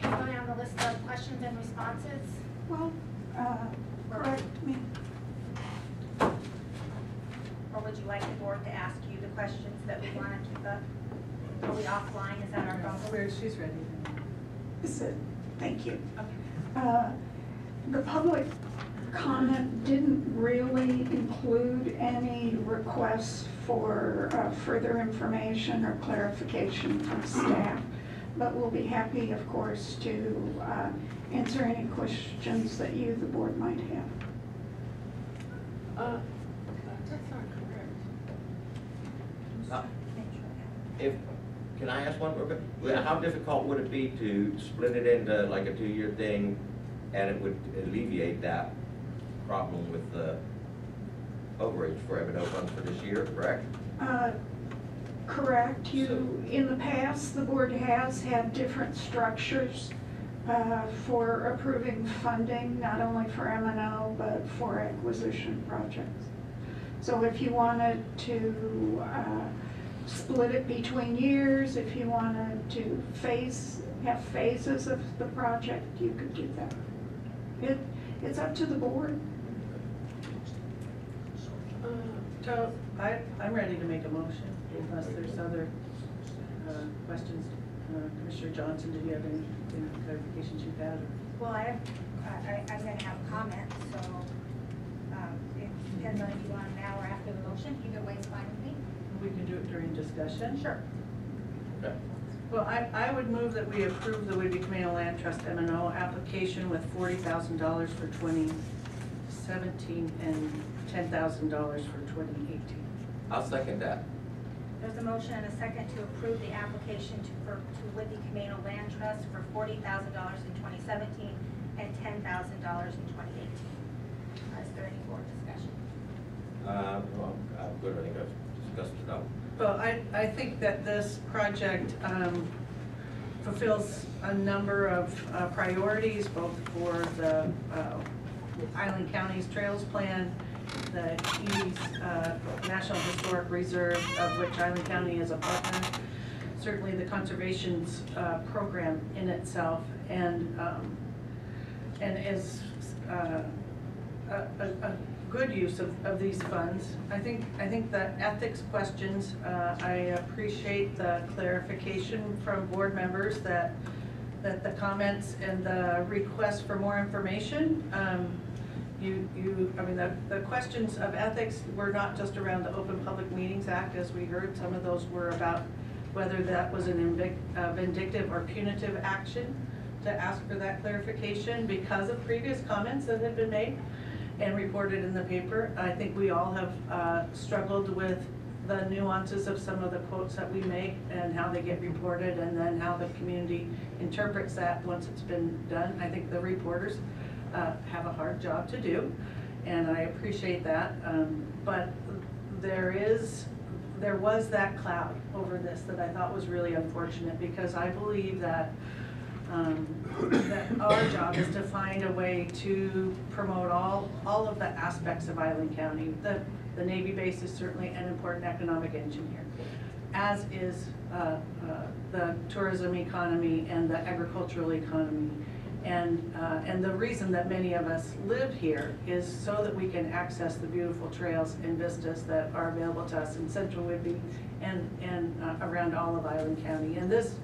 Can we go down the list of questions and responses? Well, uh, correct me. Or would you like the board to ask you the questions that we want to keep up? Are we offline? Is that our problem? Where she's ready. So, thank you. Okay. Uh, the public comment didn't really include any requests for uh, further information or clarification from staff, but we'll be happy, of course, to uh, answer any questions that you, the board, might have. Uh, that's not correct. Uh, if, can I ask one more question? How difficult would it be to split it into like a two-year thing, and it would alleviate that problem with the overage for Evan Oakland for this year, correct? Uh, correct. You, so, in the past, the board has had different structures uh, for approving funding, not only for M and O, but for acquisition projects. So if you wanted to uh, split it between years, if you wanted to phase, have phases of the project, you could do that. It, it's up to the board. Uh, so I, I'm ready to make a motion, unless there's other uh, questions. Uh, Commissioner Johnson, did you have any, any clarifications you've had? Well, I have, I, I'm going to have comments, so um, it depends on if you want an hour after the motion. Either way is fine with me. We can do it during discussion. Sure. Okay. Well, I, I would move that we approve the Whidbey Camano Land Trust M and O application with forty thousand dollars for twenty seventeen and ten thousand dollars for twenty eighteen. I'll second that. There's a motion and a second to approve the application to, for, to Whidbey Camano Land Trust for forty thousand dollars in twenty seventeen and ten thousand dollars in twenty eighteen. Is there any more discussion? Uh, well, I'm good. I think I've discussed it now. Well, I, I think that this project um, fulfills a number of uh, priorities, both for the uh, Island County's Trails Plan, the Ebey's uh, National Historic Reserve, of which Island County is a partner, certainly the Conservation uh, Program in itself, and, um, and is uh, a, a, a good use of, of these funds. I think I think the ethics questions, uh, I appreciate the clarification from board members that that the comments and the request for more information, um, you, you I mean the, the questions of ethics were not just around the Open Public Meetings Act, as we heard. Some of those were about whether that was an uh, vindictive or punitive action, to ask for that clarification because of previous comments that had been made and reported in the paper. I think we all have uh, struggled with the nuances of some of the quotes that we make and how they get reported, and then how the community interprets that once it's been done. I think the reporters uh, have a hard job to do, and I appreciate that. Um, but there is, there was that cloud over this that I thought was really unfortunate, because I believe that Um, that our job is to find a way to promote all all of the aspects of Island County. The, the Navy base is certainly an important economic engine here, as is uh, uh, the tourism economy and the agricultural economy. And, uh, and the reason that many of us live here is so that we can access the beautiful trails and vistas that are available to us in Central Whidbey and, and uh, around all of Island County. And this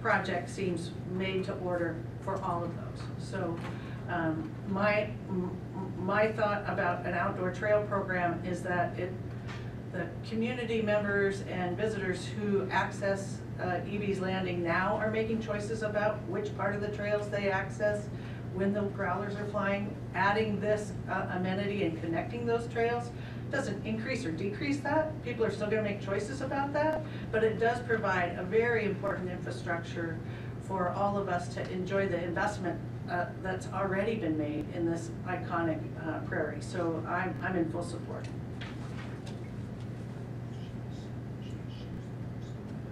project seems made to order for all of those. So um, my m my thought about an outdoor trail program is that it the community members and visitors who access uh, Ebey's Landing now are making choices about which part of the trails they access, when the growlers are flying. Adding this uh, amenity and connecting those trails doesn't increase or decrease that. People are still going to make choices about that, but it does provide a very important infrastructure for all of us to enjoy the investment uh, that's already been made in this iconic uh, prairie. So I'm, I'm in full support.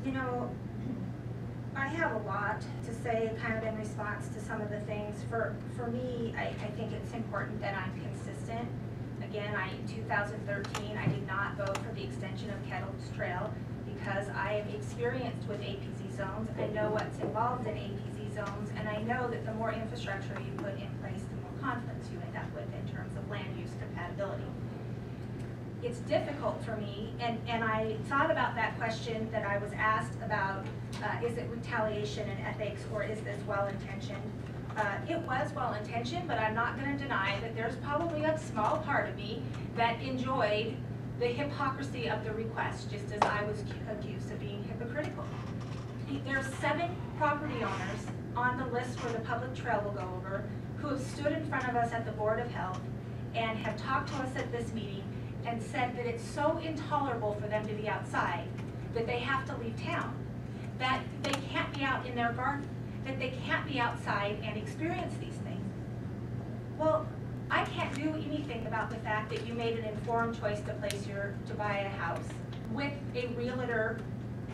You know, I have a lot to say kind of in response to some of the things. For, for me, I, I think it's important that I'm consistent. Again, I, in two thousand thirteen, I did not vote for the extension of Kettles Trail because I am experienced with A P Z zones. I know what's involved in A P Z zones, and I know that the more infrastructure you put in place, the more conflicts you end up with in terms of land use compatibility. it's difficult for me, and, and I thought about that question that I was asked about, uh, is it retaliation and ethics, or is this well-intentioned? Uh, it was well-intentioned, but I'm not going to deny that there's probably a small part of me that enjoyed the hypocrisy of the request, just as I was accused of being hypocritical. There are seven property owners on the list where the public trail will go over who have stood in front of us at the Board of Health and have talked to us at this meeting and said that it's so intolerable for them to be outside that they have to leave town, that they can't be out in their garden, that they can't be outside and experience these things. Well, I can't do anything about the fact that you made an informed choice to place your, to buy a house with a realtor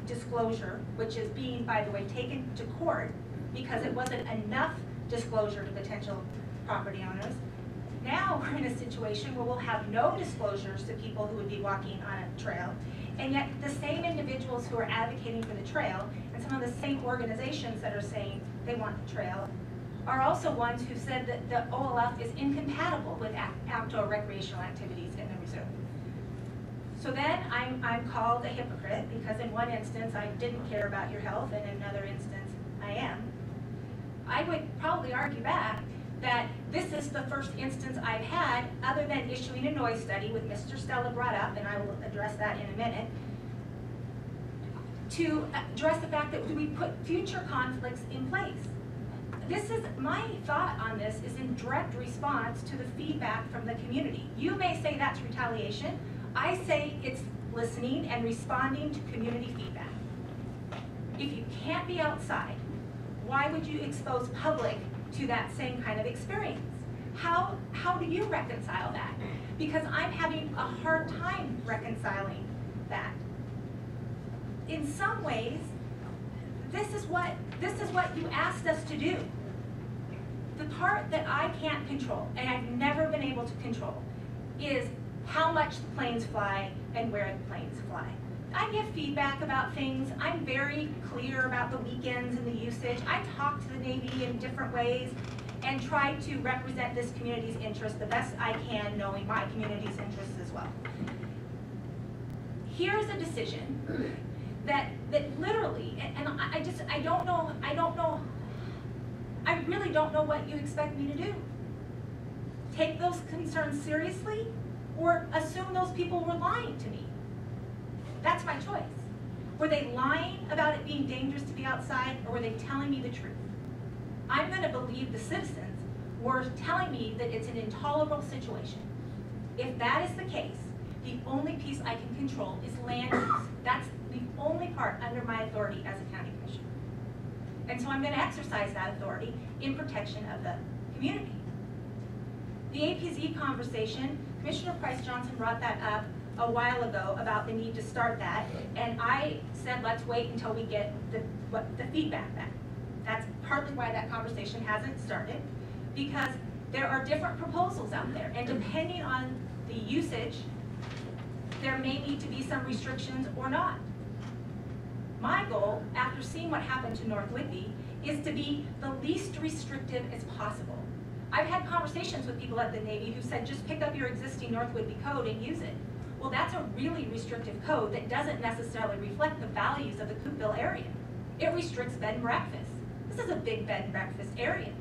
disclosure, which is being, by the way, taken to court because it wasn't enough disclosure to potential property owners. Now we're in a situation where we'll have no disclosures to people who would be walking on a trail, and yet the same individuals who are advocating for the trail and some of the same organizations that are saying they want the trail are also ones who said that the O L F is incompatible with outdoor recreational activities in the reserve. So then I'm, I'm called a hypocrite because in one instance I didn't care about your health and in another instance I am. I would probably argue back that this is the first instance I've had, other than issuing a noise study with Mister Stella brought up, and I will address that in a minute, to address the fact that we put future conflicts in place. This is, my thought on this is in direct response to the feedback from the community. You may say that's retaliation. I say it's listening and responding to community feedback. If you can't be outside, why would you expose public to that same kind of experience? How, how do you reconcile that? Because I'm having a hard time reconciling that. In some ways, this is what, this is what you asked us to do. The part that I can't control, and I've never been able to control, is how much the planes fly and where the planes fly. I give feedback about things. I'm very clear about the weekends and the usage. I talk to the Navy in different ways and try to represent this community's interests the best I can, knowing my community's interests as well. Here's a decision that that literally, and, and I just, I don't know, I don't know, I really don't know what you expect me to do. Take those concerns seriously or assume those people were lying to me. That's my choice. Were they lying about it being dangerous to be outside, or were they telling me the truth? I'm going to believe the citizens were telling me that it's an intolerable situation. If that is the case, the only piece I can control is land use. That's the only part under my authority as a county commissioner. And so I'm going to exercise that authority in protection of the community. The A P Z conversation, Commissioner Price Johnson brought that up a while ago about the need to start that, and I said let's wait until we get the, what, the feedback back. That's partly why that conversation hasn't started, because there are different proposals out there, and depending on the usage, there may need to be some restrictions or not. My goal, after seeing what happened to North Whidbey, is to be the least restrictive as possible. I've had conversations with people at the Navy who said just pick up your existing North Whidbey code and use it. Well, that's a really restrictive code that doesn't necessarily reflect the values of the Coupeville area. It restricts bed and breakfast. This is a big bed and breakfast area.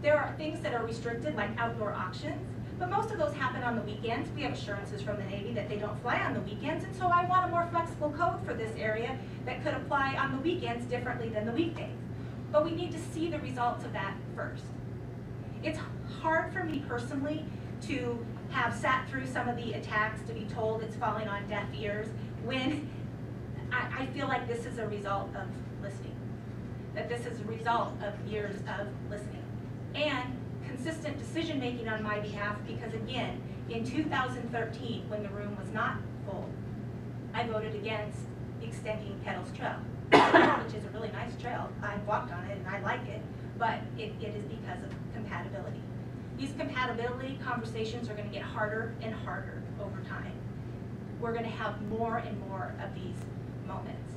There are things that are restricted, like outdoor auctions, but most of those happen on the weekends. We have assurances from the Navy that they don't fly on the weekends, and so I want a more flexible code for this area that could apply on the weekends differently than the weekdays. But we need to see the results of that first. It's hard for me personally to have sat through some of the attacks, to be told it's falling on deaf ears, when I, I feel like this is a result of listening, that this is a result of years of listening, and consistent decision-making on my behalf, because again, in two thousand thirteen, when the room was not full, I voted against extending Kettle's Trail, which is a really nice trail. I've walked on it and I like it, but it, it is because of compatibility. These compatibility conversations are going to get harder and harder over time. We're going to have more and more of these moments.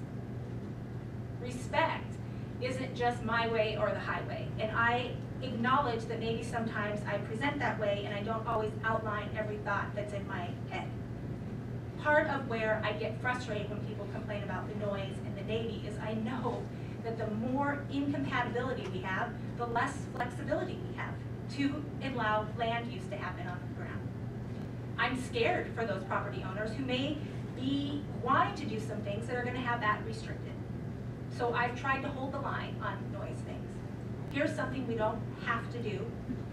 Respect isn't just my way or the highway, and I acknowledge that maybe sometimes I present that way and I don't always outline every thought that's in my head. part of where I get frustrated when people complain about the noise in the Navy is I know that the more incompatibility we have, the less flexibility we have to allow land use to happen on the ground. I'm scared for those property owners who may be wanting to do some things that are going to have that restricted. So I've tried to hold the line on noise things. Here's something we don't have to do.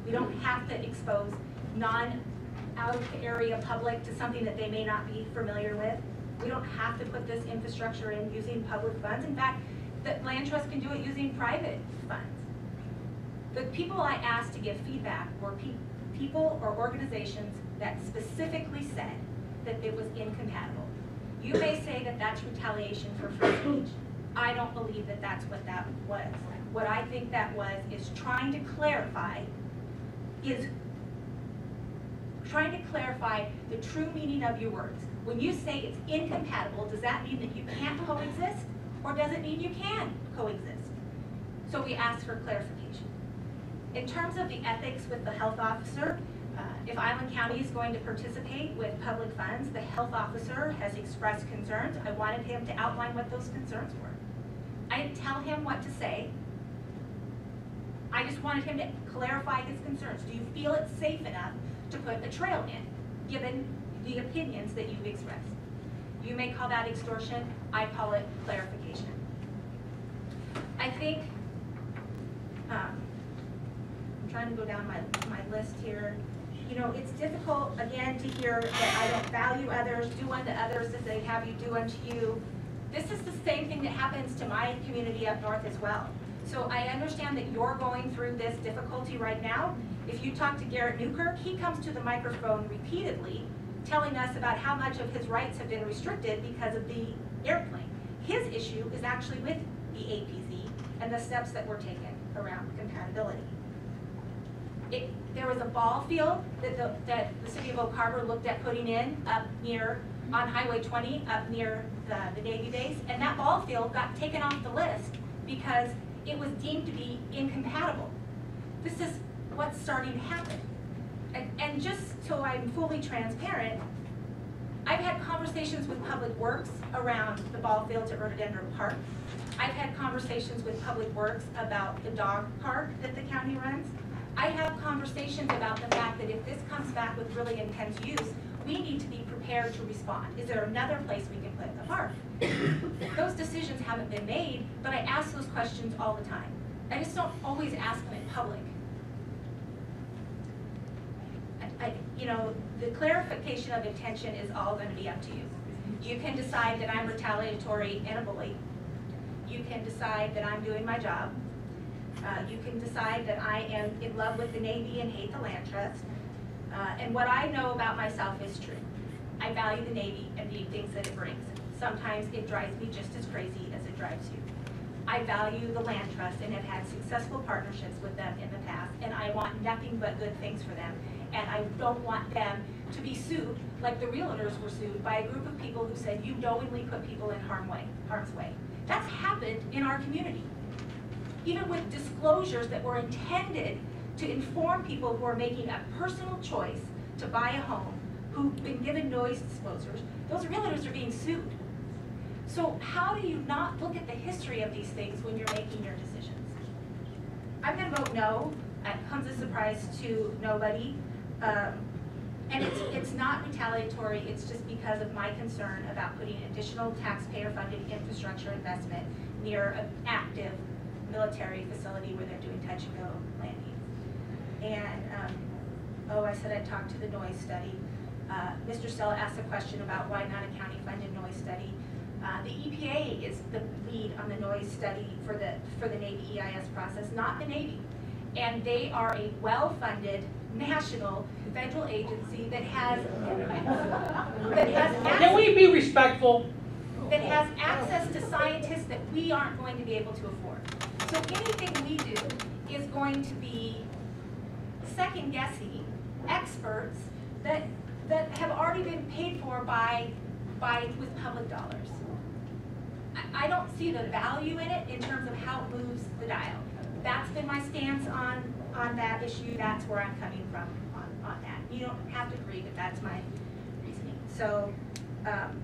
We don't have to expose non-out-area public to something that they may not be familiar with. We don't have to put this infrastructure in using public funds. In fact, the land trust can do it using private funds. The people I asked to give feedback were pe people or organizations that specifically said that it was incompatible. You may say that that's retaliation for free speech. I don't believe that that's what that was. What I think that was is trying to clarify, is trying to clarify the true meaning of your words. When you say it's incompatible, does that mean that you can't coexist? Or does it mean you can coexist? So we asked for clarification. In terms of the ethics with the health officer, uh, if Island County is going to participate with public funds, the health officer has expressed concerns. I wanted him to outline what those concerns were. I didn't tell him what to say. I just wanted him to clarify his concerns. Do you feel it's safe enough to put a trail in, given the opinions that you've expressed? You may call that extortion. I call it clarification. I think, um, I'm trying to go down my, my list here. You know, it's difficult, again, to hear that I don't value others, do unto others as they have you do unto you. This is the same thing that happens to my community up north as well. So I understand that you're going through this difficulty right now. If you talk to Garrett Newkirk, he comes to the microphone repeatedly telling us about how much of his rights have been restricted because of the airplane. His issue is actually with the A P Z and the steps that were taken around compatibility. It, there was a ball field that the, that the city of Oak Harbor looked at putting in up near, on Highway twenty, up near the, the Navy base, and that ball field got taken off the list because it was deemed to be incompatible. This is what's starting to happen. And, and just so I'm fully transparent, I've had conversations with Public Works around the ball fields at Rhododendron Park. I've had conversations with Public Works about the dog park that the county runs. I have conversations about the fact that if this comes back with really intense use, we need to be prepared to respond. Is there another place we can put in the park? Those decisions haven't been made, but I ask those questions all the time. I just don't always ask them in public. I, you know, the clarification of intention is all going to be up to you. You can decide that I'm retaliatory and a bully. You can decide that I'm doing my job. Uh, you can decide that I am in love with the Navy and hate the land trust. Uh, and what I know about myself is true. I value the Navy and the things that it brings. Sometimes it drives me just as crazy as it drives you. I value the land trust and have had successful partnerships with them in the past, and I want nothing but good things for them. And I don't want them to be sued like the realtors were sued by a group of people who said you knowingly put people in harm way, harm's way. That's happened in our community. Even with disclosures that were intended to inform people who are making a personal choice to buy a home, who've been given noise disclosures, those realtors are being sued. So how do you not look at the history of these things when you're making your decisions? I'm gonna vote no. It comes as a surprise to nobody. Um, and it's, it's not retaliatory, it's just because of my concern about putting additional taxpayer-funded infrastructure investment near an active military facility where they're doing touch-and-go landing. And, um, oh, I said I talked to the noise study. Uh, Mister Stella asked a question about why not a county-funded noise study. Uh, the E P A is the lead on the noise study for the, for the Navy E I S process, not the Navy. And they are a well-funded national federal agency that has that has access, can we be respectful? That has access to scientists that we aren't going to be able to afford. So anything we do is going to be second-guessing experts that that have already been paid for by by with public dollars. I, I don't see the value in it in terms of how it moves the dial. That's been my stance on, on that issue. That's where I'm coming from on, on that. You don't have to agree, but that's my reasoning. So um,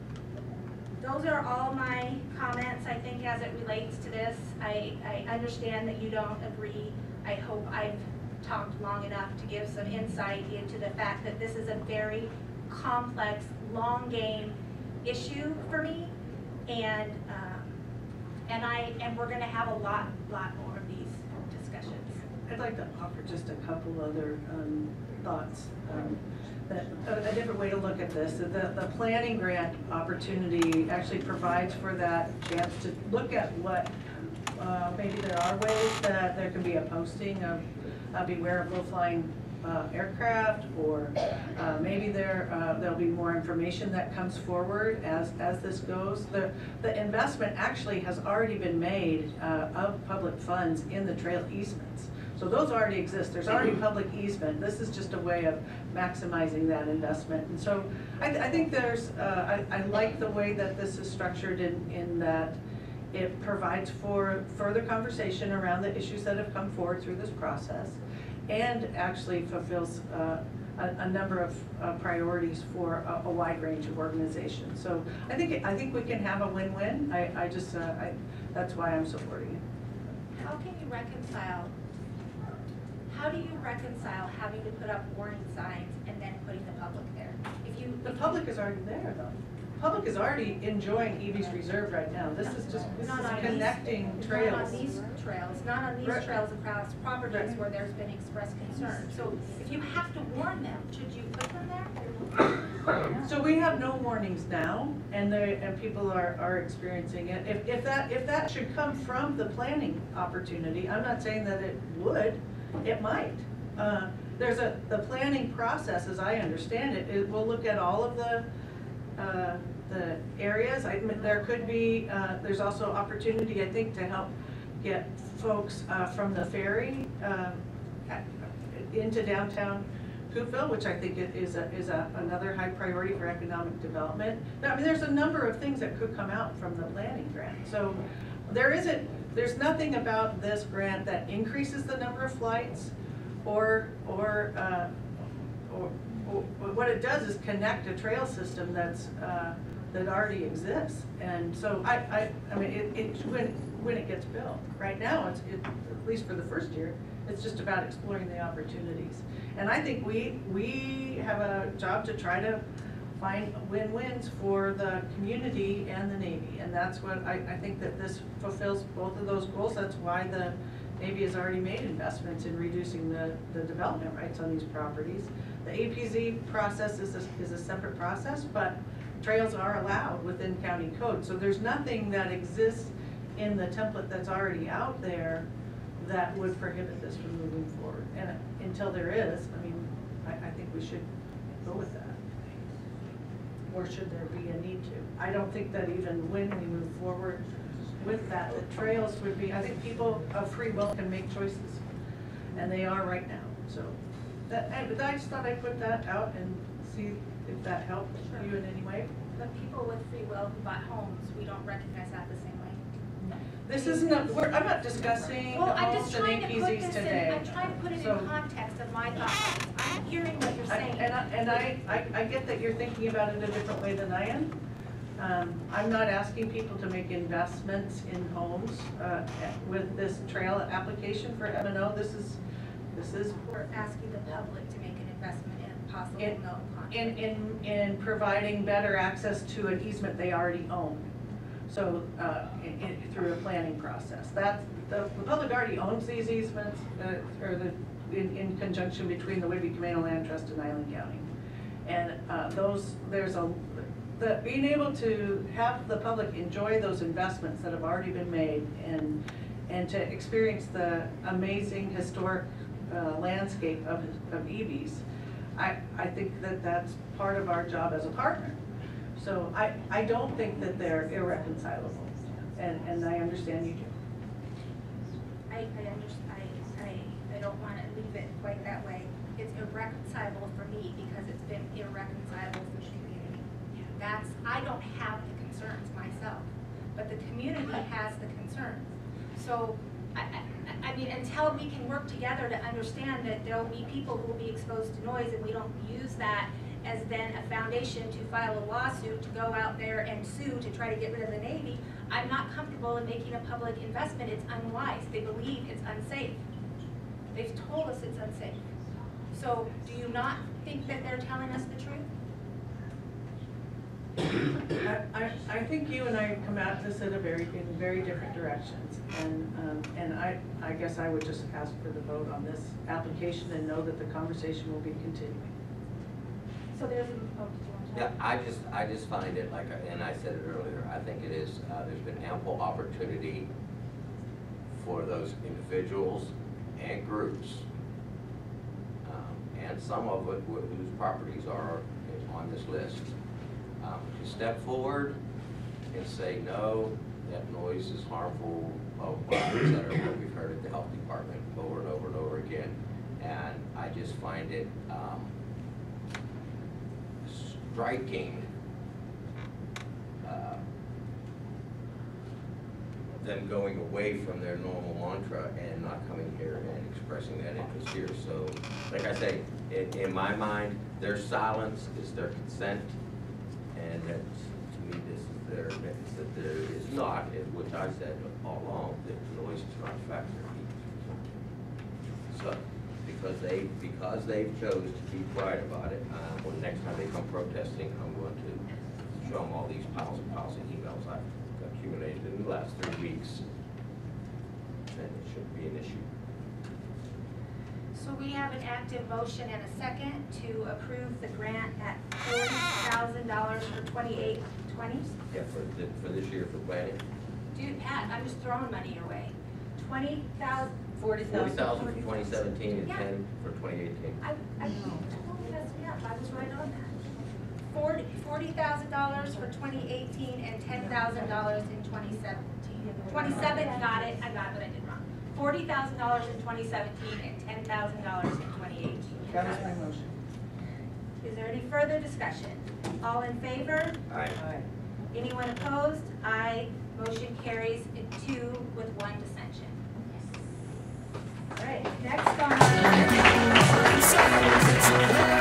those are all my comments, I think, as it relates to this. I, I understand that you don't agree. I hope I've talked long enough to give some insight into the fact that this is a very complex, long game issue for me, and um, and I and we're going to have a lot, lot more of these discussions. I'd like to offer just a couple other um, thoughts. Um, That, a, a different way to look at this. The, the planning grant opportunity actually provides for that chance to look at what, uh, maybe there are ways that there can be a posting of uh, beware of low-flying uh, aircraft, or uh, maybe there, uh, there'll be more information that comes forward as, as this goes. The, the investment actually has already been made uh, of public funds in the trail easements. So those already exist. There's already public easement. This is just a way of maximizing that investment. And so I, th I think there's, uh, I, I like the way that this is structured in, in that it provides for further conversation around the issues that have come forward through this process, and actually fulfills uh, a, a number of uh, priorities for a, a wide range of organizations. So I think, I think we can have a win-win. I, I just, uh, I, that's why I'm supporting it. How can you reconcile How do you reconcile having to put up warning signs and then putting the public there? If you, the public is already there, though. The public is already enjoying Ebey's Reserve right now. This is just this not is on connecting these, trails. Not on these trails, not on these right. trails across properties right. where there's been expressed concern. So if you have to warn them, should you put them there? So we have no warnings now, and and people are, are experiencing it. If, if, that, if that should come from the planning opportunity, I'm not saying that it would. It might. Uh, there's a the planning process, as I understand it. It will look at all of the uh, the areas. I, there could be. Uh, there's also opportunity, I think, to help get folks uh, from the ferry uh, into downtown Coupeville, which I think is a, is a, another high priority for economic development. I mean, there's a number of things that could come out from the planning grant. So there isn't. There's nothing about this grant that increases the number of flights, or or, uh, or, or what it does is connect a trail system that's uh, that already exists. And so I, I, I mean, it, it when when it gets built. Right now, it's it, at least for the first year, it's just about exploring the opportunities. And I think we we have a job to try to find win-wins for the community and the Navy, and that's what I, I think that this fulfills both of those goals. That's why the Navy has already made investments in reducing the, the development rights on these properties. The A P Z process is a, is a separate process, but trails are allowed within county code. So there's nothing that exists in the template that's already out there that would prohibit this from moving forward. And until there is, I mean, I, I think we should go with that. Or should there be a need to? I don't think that even when we move forward with that, the trails would be, I think people of free will can make choices, and they are right now. So that, I just thought I'd put that out and see if that helped sure. you in any way. The people with free will who bought homes, we don't recognize that the same way. This isn't, a, we're, I'm not discussing well, I'm just trying to put this today. In, I'm trying to put it so, in context of my thoughts. I'm hearing what you're saying. I, and I, and I, I, I get that you're thinking about it a different way than I am. Um, I'm not asking people to make investments in homes uh, with this trail application for M and O. This is, this is. We're asking the public to make an investment in possible in, no in, in, in providing better access to an easement they already own. So uh, in, in, through a planning process. That's, the, the public already owns these easements, uh, or the, in, in conjunction between the Whidbey Camano Land Trust and Island County. And uh, those, there's a, the, being able to have the public enjoy those investments that have already been made, and, and to experience the amazing historic uh, landscape of, of Ebey's, I, I think that that's part of our job as a partner. So I, I don't think that they're irreconcilable, and, and I understand you do. I, I, I, I don't want to leave it quite that way. It's irreconcilable for me because it's been irreconcilable for the community. That's, I don't have the concerns myself, but the community has the concerns. So I, I, I mean, until we can work together to understand that there will be people who will be exposed to noise, and we don't use that as then a foundation to file a lawsuit to go out there and sue to try to get rid of the Navy, I'm not comfortable in making a public investment. It's unwise. They believe it's unsafe. They've told us it's unsafe. So do you not think that they're telling us the truth? I, I, I think you and I come at this at a very, in very different directions, and um, and I, I guess I would just ask for the vote on this application and know that the conversation will be continuing. So there's a vote. Yeah, I just I just find it like, a, and I said it earlier. I think it is. Uh, there's been ample opportunity for those individuals and groups, um, and some of it whose properties are on this list. Um, to step forward and say, no, that noise is harmful, et cetera, what we've heard at the health department over and over and over again. And I just find it um, striking uh, them going away from their normal mantra and not coming here and expressing that interest here. So, like I say, in, in my mind, their silence is their consent. And that, to me, this is their admittance that there is not, which I said all along, that noise is not a factor. So, because they because they chose to be quiet about it, uh, well, next time they come protesting, I'm going to show them all these piles and piles of emails I've accumulated in the last three weeks, and it shouldn't be an issue. So we have an active motion and a second to approve the grant at forty thousand dollars for twenty-eight twenty. Yeah, for, the, for this year for planning. Dude, Pat, I'm just throwing money your way. twenty thousand dollars. forty thousand dollars for twenty seventeen and yeah. ten for twenty eighteen. I, I totally messed me up. I was right on that. forty thousand dollars for twenty eighteen and ten thousand dollars in twenty seventeen. twenty-seven, got it. I got what I did wrong. forty thousand dollars in twenty seventeen and ten thousand dollars in twenty eighteen. That was my motion. Is there any further discussion? All in favor? Aye. Aye. Anyone opposed? Aye. Motion carries in two with one dissension. Yes. All right, next on.